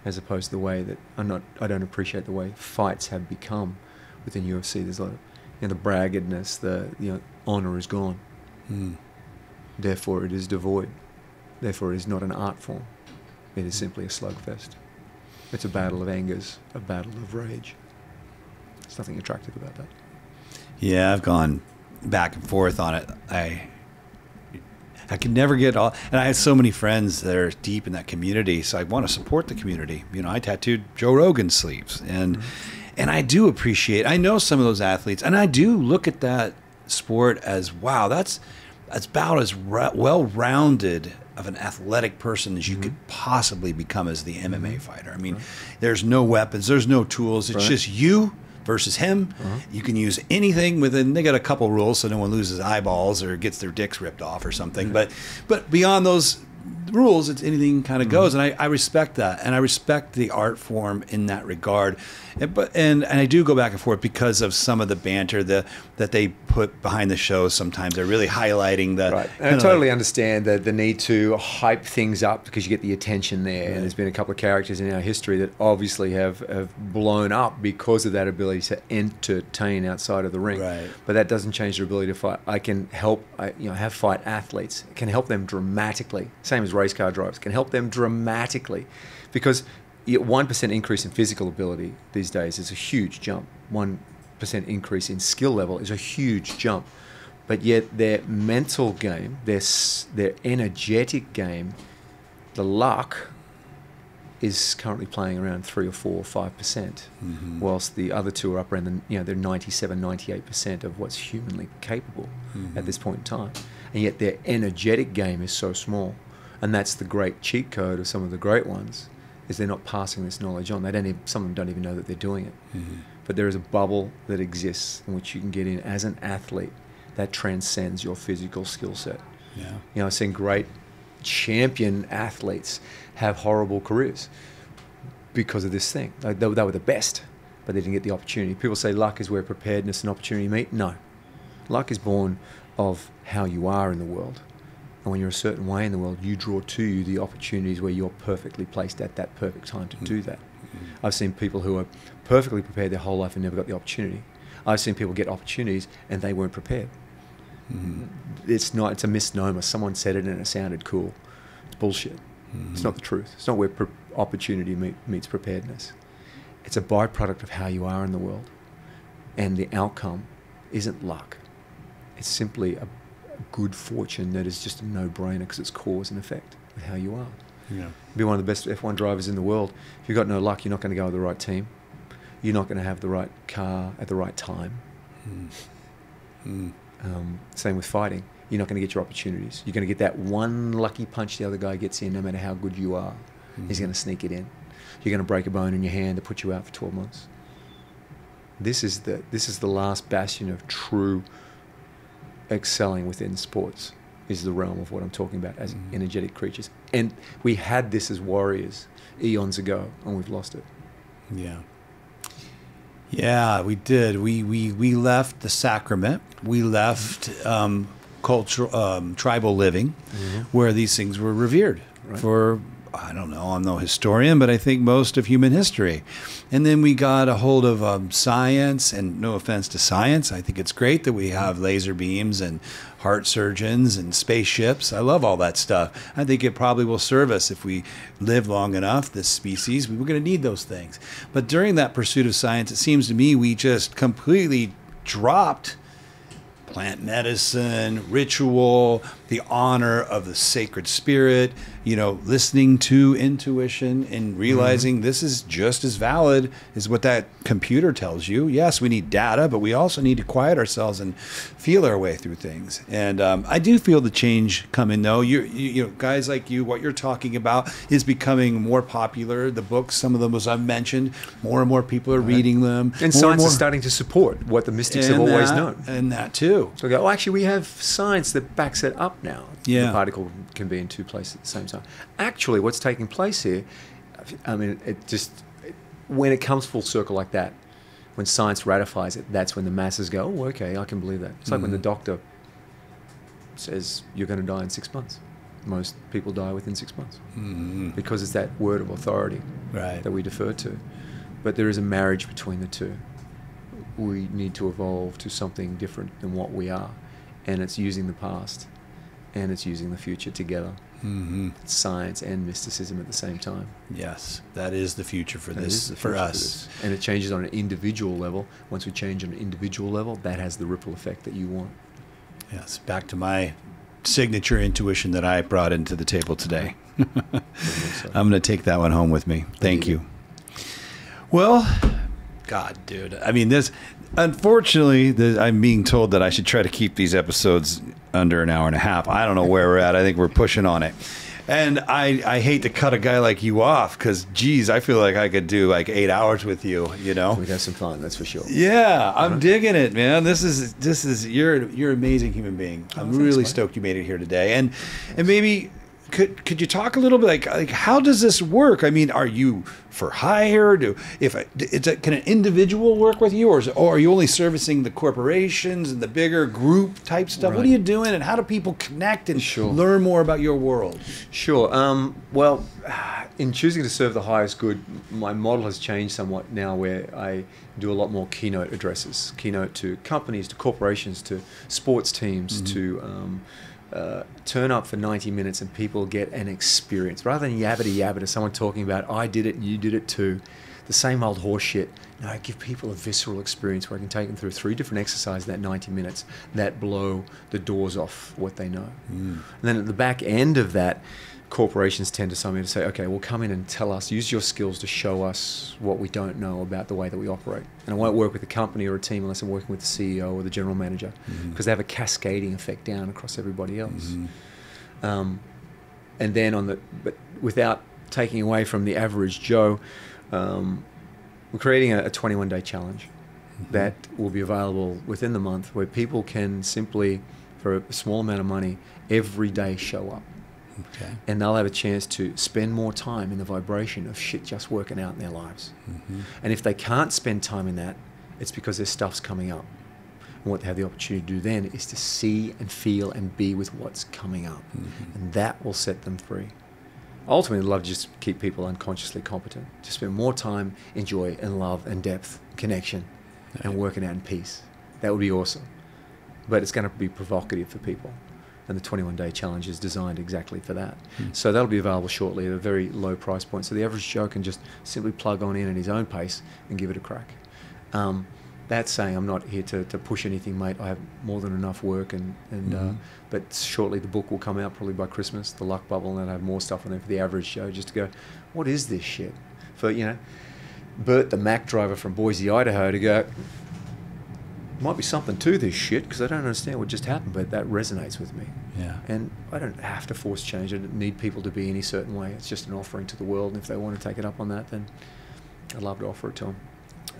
as opposed to the way that, I'm not, I don't appreciate the way fights have become within U F C. There's a lot of, you know, the braggedness, the, you know, honor is gone. Mm. Therefore, it is devoid. Therefore, it is not an art form. It is simply a slugfest. It's a battle of angers, a battle of rage. There's nothing attractive about that. Yeah, I've gone back and forth on it. I I can never get all... And I have so many friends that are deep in that community, so I want to support the community. You know, I tattooed Joe Rogan's sleeves. And, mm-hmm. and I do appreciate... I know some of those athletes, and I do look at that sport as, wow, that's, that's about as well-rounded of an athletic person as you mm-hmm. could possibly become as the M M A fighter. I mean, right. there's no weapons, there's no tools. It's right. just you versus him. Uh-huh. You can use anything within, they got a couple rules so no one loses eyeballs or gets their dicks ripped off or something. Yeah. But but beyond those rules, it's anything kind of mm-hmm. goes. And I, I respect that. And I respect the art form in that regard. And, but, and, and I do go back and forth because of some of the banter the, that they put behind the shows sometimes. They're really highlighting the... Right. And I totally like, understand the, the need to hype things up because you get the attention there. Right. And there's been a couple of characters in our history that obviously have, have blown up because of that ability to entertain outside of the ring. Right. But that doesn't change their ability to fight. I can help, I, you know, have fight athletes. It can help them dramatically. Same as race car drivers, can help them dramatically, because one percent increase in physical ability these days is a huge jump. one percent increase in skill level is a huge jump, but yet their mental game, their, their energetic game, the luck is currently playing around three or four or five percent, mm-hmm. whilst the other two are up around the, you know, they're ninety-seven, ninety-eight percent of what's humanly capable mm-hmm. at this point in time, and yet their energetic game is so small, and that's the great cheat code of some of the great ones, is they're not passing this knowledge on. They don't even, some of them don't even know that they're doing it, mm-hmm. but there is a bubble that exists in which you can get in as an athlete that transcends your physical skill set. Yeah, you know, I've seen great champion athletes have horrible careers because of this thing. They, they were the best, but they didn't get the opportunity. People say luck is where preparedness and opportunity meet. No. Luck is born of how you are in the world. And when you're a certain way in the world, you draw to you the opportunities where you're perfectly placed at that perfect time to mm-hmm. do that. Mm-hmm. I've seen people who are perfectly prepared their whole life and never got the opportunity. I've seen people get opportunities and they weren't prepared. Mm-hmm. It's not, it's a misnomer. Someone said it and it sounded cool. It's bullshit. Mm-hmm. It's not the truth. It's not where pre opportunity meet, meets preparedness. It's a byproduct of how you are in the world. And the outcome isn't luck. It's simply a good fortune that is just a no-brainer because it's cause and effect with how you are. Yeah. You'll be one of the best F one drivers in the world. If you've got no luck, you're not going to go with the right team. You're not going to have the right car at the right time. Mm. Mm. Um, same with fighting. You're not going to get your opportunities. You're going to get that one lucky punch the other guy gets in, no matter how good you are. Mm-hmm. He's going to sneak it in. You're going to break a bone in your hand to put you out for twelve months. This is the, this is the last bastion of true excelling within sports, is the realm of what I'm talking about as mm-hmm. energetic creatures. And we had this as warriors eons ago, and we've lost it. Yeah. Yeah, we did. We we we left the sacrament. We left um, cultural um, tribal living, mm-hmm. where these things were revered right. for. I don't know. I'm no historian, but I think most of human history. And then we got a hold of um, science. And no offense to science, I think it's great that we have mm-hmm. laser beams and heart surgeons and spaceships. I love all that stuff. I think it probably will serve us if we live long enough, this species. We're going to need those things. But during that pursuit of science, it seems to me we just completely dropped plant medicine, ritual, the honor of the sacred spirit, you know, listening to intuition and realizing mm-hmm. this is just as valid as what that computer tells you. Yes, we need data, but we also need to quiet ourselves and feel our way through things. And um, I do feel the change coming, though. You, you, you know, guys like you, what you're talking about is becoming more popular. The books, some of them as I've mentioned, more and more people are right. reading them. And more science and more is starting to support what the mystics and have always that, known. And that too. So we go, oh, actually, we have science that backs it up now. Yeah. The particle can be in two places at the same time. Actually, what's taking place here, I mean, it just, it, when it comes full circle like that, when science ratifies it, that's when the masses go, oh, okay, I can believe that. It's mm-hmm. like when the doctor says you're going to die in six months. Most people die within six months mm-hmm. because it's that word of authority right. that we defer to. But there is a marriage between the two. We need to evolve to something different than what we are, and it's using the past and it's using the future together. Mm-hmm. Science and mysticism at the same time. Yes, that is the future for that this, the future for us. For this. And it changes on an individual level. Once we change on an individual level, that has the ripple effect that you want. Yes, back to my signature intuition that I brought into the table today. I'm going to take that one home with me. Thank Indeed. you. Well, God, dude. I mean, this, unfortunately, the, I'm being told that I should try to keep these episodes under an hour and a half. I don't know where we're at. I think we're pushing on it. And I, I hate to cut a guy like you off because, geez, I feel like I could do like eight hours with you, you know? We'd have some fun, that's for sure. Yeah, I'm right. digging it, man. This is, this is, you're, you're an amazing human being. I'm oh, thanks, really man. stoked you made it here today. And, and maybe... Could could you talk a little bit like like how does this work? I mean, are you for hire? Do if it's a, can an individual work with you, or, is, or are you only servicing the corporations and the bigger group type stuff? Right. What are you doing, and how do people connect and sure. learn more about your world? Sure. Um, well, in choosing to serve the highest good, my model has changed somewhat now, where I do a lot more keynote addresses, keynote to companies, to corporations, to sports teams, mm-hmm. to um, Uh, turn up for ninety minutes and people get an experience rather than yabba to yabba to someone talking about I did it and you did it too. the same old horse shit. No, give people a visceral experience where I can take them through three different exercises in that ninety minutes that blow the doors off what they know. Mm. And then at the back end of that, corporations tend to something to say, okay, well, come in and tell us, use your skills to show us what we don't know about the way that we operate. And I won't work with a company or a team unless I'm working with the C E O or the general manager, because mm-hmm. they have a cascading effect down across everybody else. Mm-hmm. Um, and then on the, but without taking away from the average Joe, um, we're creating a twenty-one day challenge mm-hmm. that will be available within the month, where people can simply, for a small amount of money, every day show up. Okay. And they'll have a chance to spend more time in the vibration of shit just working out in their lives. Mm-hmm. And if they can't spend time in that, it's because their stuff's coming up. And what they have the opportunity to do then is to see and feel and be with what's coming up. Mm-hmm. And that will set them free. Ultimately, I'd love to just keep people unconsciously competent, to spend more time in joy and love and depth, connection, okay. and working out in peace. That would be awesome. But it's going to be provocative for people. And the twenty-one day challenge is designed exactly for that. Mm. So that'll be available shortly at a very low price point. So the average Joe can just simply plug on in at his own pace and give it a crack. Um, that's saying I'm not here to, to push anything, mate. I have more than enough work. and, and mm-hmm. uh, But shortly the book will come out, probably by Christmas, The Luck Bubble, and I'll have more stuff on there for the average Joe just to go, what is this shit? For, you know, Bert, the Mack driver from Boise, Idaho, to go, might be something to this shit, because I don't understand what just happened, but that resonates with me. Yeah. And I don't have to force change. I don't need people to be any certain way. It's just an offering to the world, and if they want to take it up on that, then I'd love to offer it to them.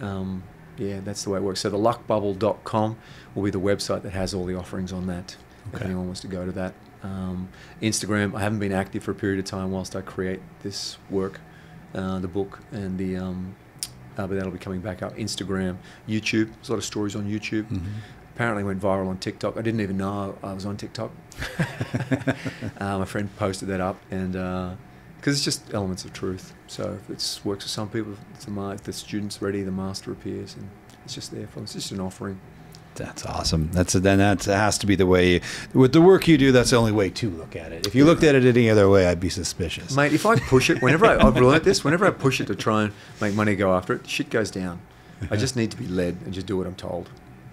Um, yeah, that's the way it works. So the luck bubble dot com will be the website that has all the offerings on that, okay. if anyone wants to go to that. Um, Instagram, I haven't been active for a period of time whilst I create this work, uh, the book, and the... Um, Uh, but that'll be coming back up. Instagram, YouTube. There's a lot of stories on YouTube. Mm-hmm. Apparently went viral on TikTok. I didn't even know I was on TikTok. uh, my friend posted that up, and because uh, it's just elements of truth. So if it works for some people, it's a ma- if the student's ready, the master appears, and it's just there for them. It's just an offering. That's awesome. That's a, then that has to be the way. With the work you do, that's the only way to look at it. If you looked at it any other way, I'd be suspicious. Mate, if I push it, whenever I, I've learned this, whenever I push it to try and make money go after it, shit goes down. I just need to be led and just do what I'm told.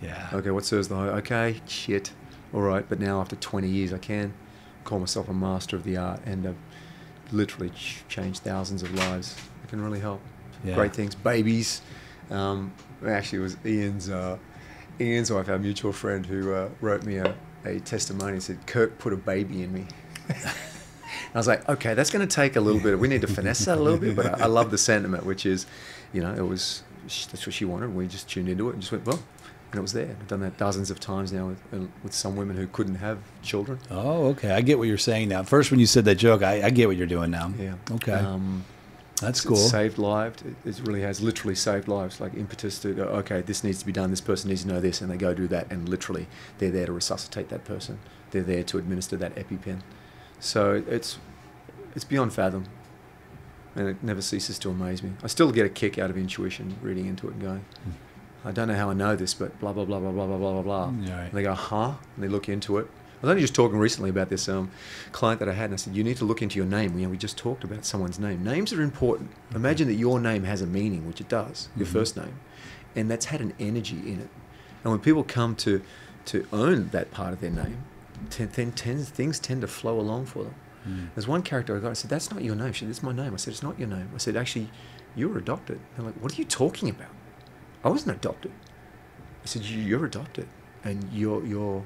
Yeah. Okay, what serves the high? Okay, shit. All right, but now after twenty years, I can call myself a master of the art, and I've literally changed thousands of lives. It can really help. Yeah. Great things. Babies. Um, actually, it was Ian's... Uh, Ian's wife, our mutual friend, who uh, wrote me a, a testimony and said, Kirk put a baby in me. I was like, okay, that's going to take a little bit. We need to finesse that a little bit, but I, I love the sentiment, which is, you know, it was, that's what she wanted. We just tuned into it and just went, well, and it was there. I've done that dozens of times now with, with some women who couldn't have children. Oh, okay. I get what you're saying now. First, when you said that joke, I, I get what you're doing now. Yeah. Okay. Um, That's cool. It's saved lives. It, it really has literally saved lives, like impetus to go, okay, this needs to be done. This person needs to know this. And they go do that. And literally, they're there to resuscitate that person. They're there to administer that EpiPen. So it's it's beyond fathom. And it never ceases to amaze me. I still get a kick out of intuition, reading into it and going, I don't know how I know this, but blah, blah, blah, blah, blah, blah, blah, blah, blah. Right. And they go, huh? And they look into it. I was only just talking recently about this um, client that I had, and I said, you need to look into your name. You know, we just talked about someone's name. Names are important. Imagine that your name has a meaning, which it does, your mm-hmm. first name. And that's had an energy in it. And when people come to, to own that part of their name, t- then t- things tend to flow along for them. Mm. There's one character I got, I said, that's not your name. She said, it's my name. I said, it's not your name. I said, actually, you were adopted. They're like, what are you talking about? I wasn't adopted. I said, you're adopted. And you're... you're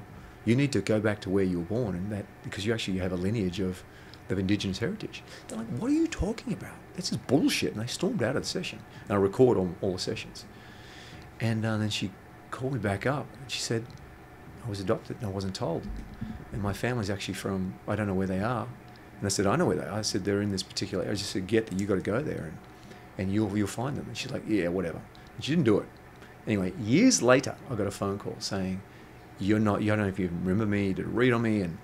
you need to go back to where you were born, and that because you actually have a lineage of, of indigenous heritage. They're like, what are you talking about? This is bullshit. And they stormed out of the session. And I record all, all the sessions. And uh, then she called me back up. And she said, I was adopted and I wasn't told. And my family's actually from, I don't know where they are. And I said, I know where they are. I said, they're in this particular area. I just said, get that. You got to go there and, and you'll, you'll find them. And she's like, yeah, whatever. And she didn't do it. Anyway, years later, I got a phone call saying, you're not, you don't know if you remember me, you did a read on me, and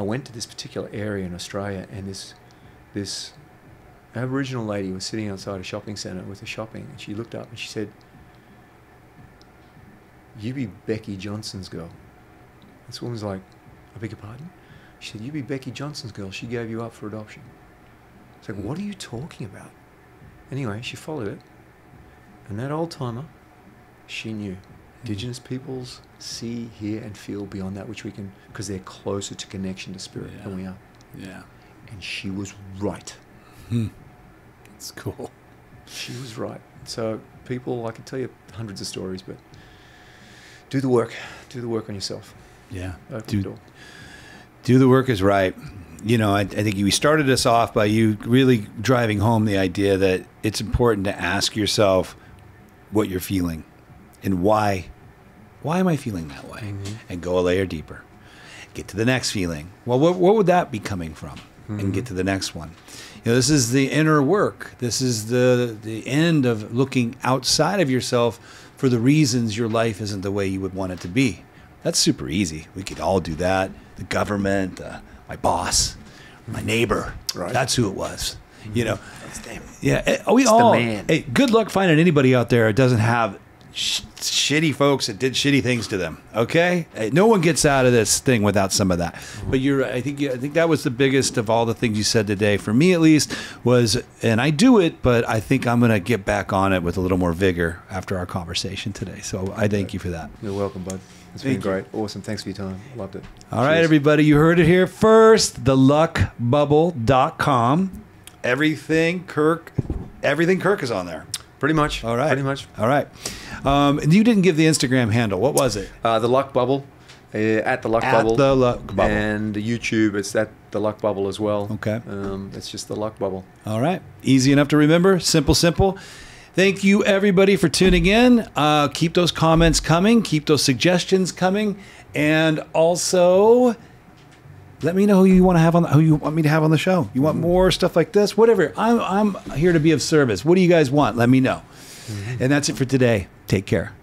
I went to this particular area in Australia, and this this Aboriginal lady was sitting outside a shopping centre with her shopping, and she looked up and she said, you be Becky Johnson's girl. This woman's like, I beg your pardon? She said, you be Becky Johnson's girl, she gave you up for adoption. It's like, what are you talking about? Anyway, she followed it, And that old timer, she knew. Indigenous peoples see, hear, and feel beyond that which we can, because they're closer to connection to spirit yeah. than we are. Yeah. And she was right. Hmm. That's cool. She was right. So people, I could tell you hundreds of stories, but do the work. Do the work on yourself. Yeah. Open do, the door. Do the work is right. You know, I, I think you started us off by you really driving home the idea that it's important to ask yourself what you're feeling and why. Why am I feeling that way? Mm-hmm. And go a layer deeper. Get to the next feeling. Well, what, what would that be coming from? Mm-hmm. And get to the next one. You know, this is the inner work. This is the the end of looking outside of yourself for the reasons your life isn't the way you would want it to be. That's super easy. We could all do that. The government, uh, my boss, my neighbor. Right. That's who it was. Mm-hmm. You know. That's them. Yeah. We it's all. The man. Hey, good luck finding anybody out there that doesn't have sh shitty folks that did shitty things to them. Okay. Hey, no one gets out of this thing without some of that. But you're. I think. You, I think that was the biggest of all the things you said today, for me at least. Was, and I do it, but I think I'm gonna get back on it with a little more vigor after our conversation today. So I thank you for that. You're welcome, bud. It's been great. Awesome. Thanks for your time. I loved it. All Cheers. Right, everybody. You heard it here first. the luck bubble dot com. Everything Kirk, everything Kirk is on there. Pretty much. All right. Pretty much. All right. Um, and you didn't give the Instagram handle. What was it? Uh, the Luck Bubble. Uh, at the Luck at Bubble. At the Luck Bubble. And YouTube. It's at the Luck Bubble as well. Okay. Um, it's just the Luck Bubble. All right. Easy enough to remember. Simple, simple. Thank you, everybody, for tuning in. Uh, keep those comments coming. Keep those suggestions coming. And also, let me know who you want to have on, who you want me to have on the show. You want more stuff like this? Whatever. I'm, I'm here to be of service. What do you guys want? Let me know. And that's it for today. Take care.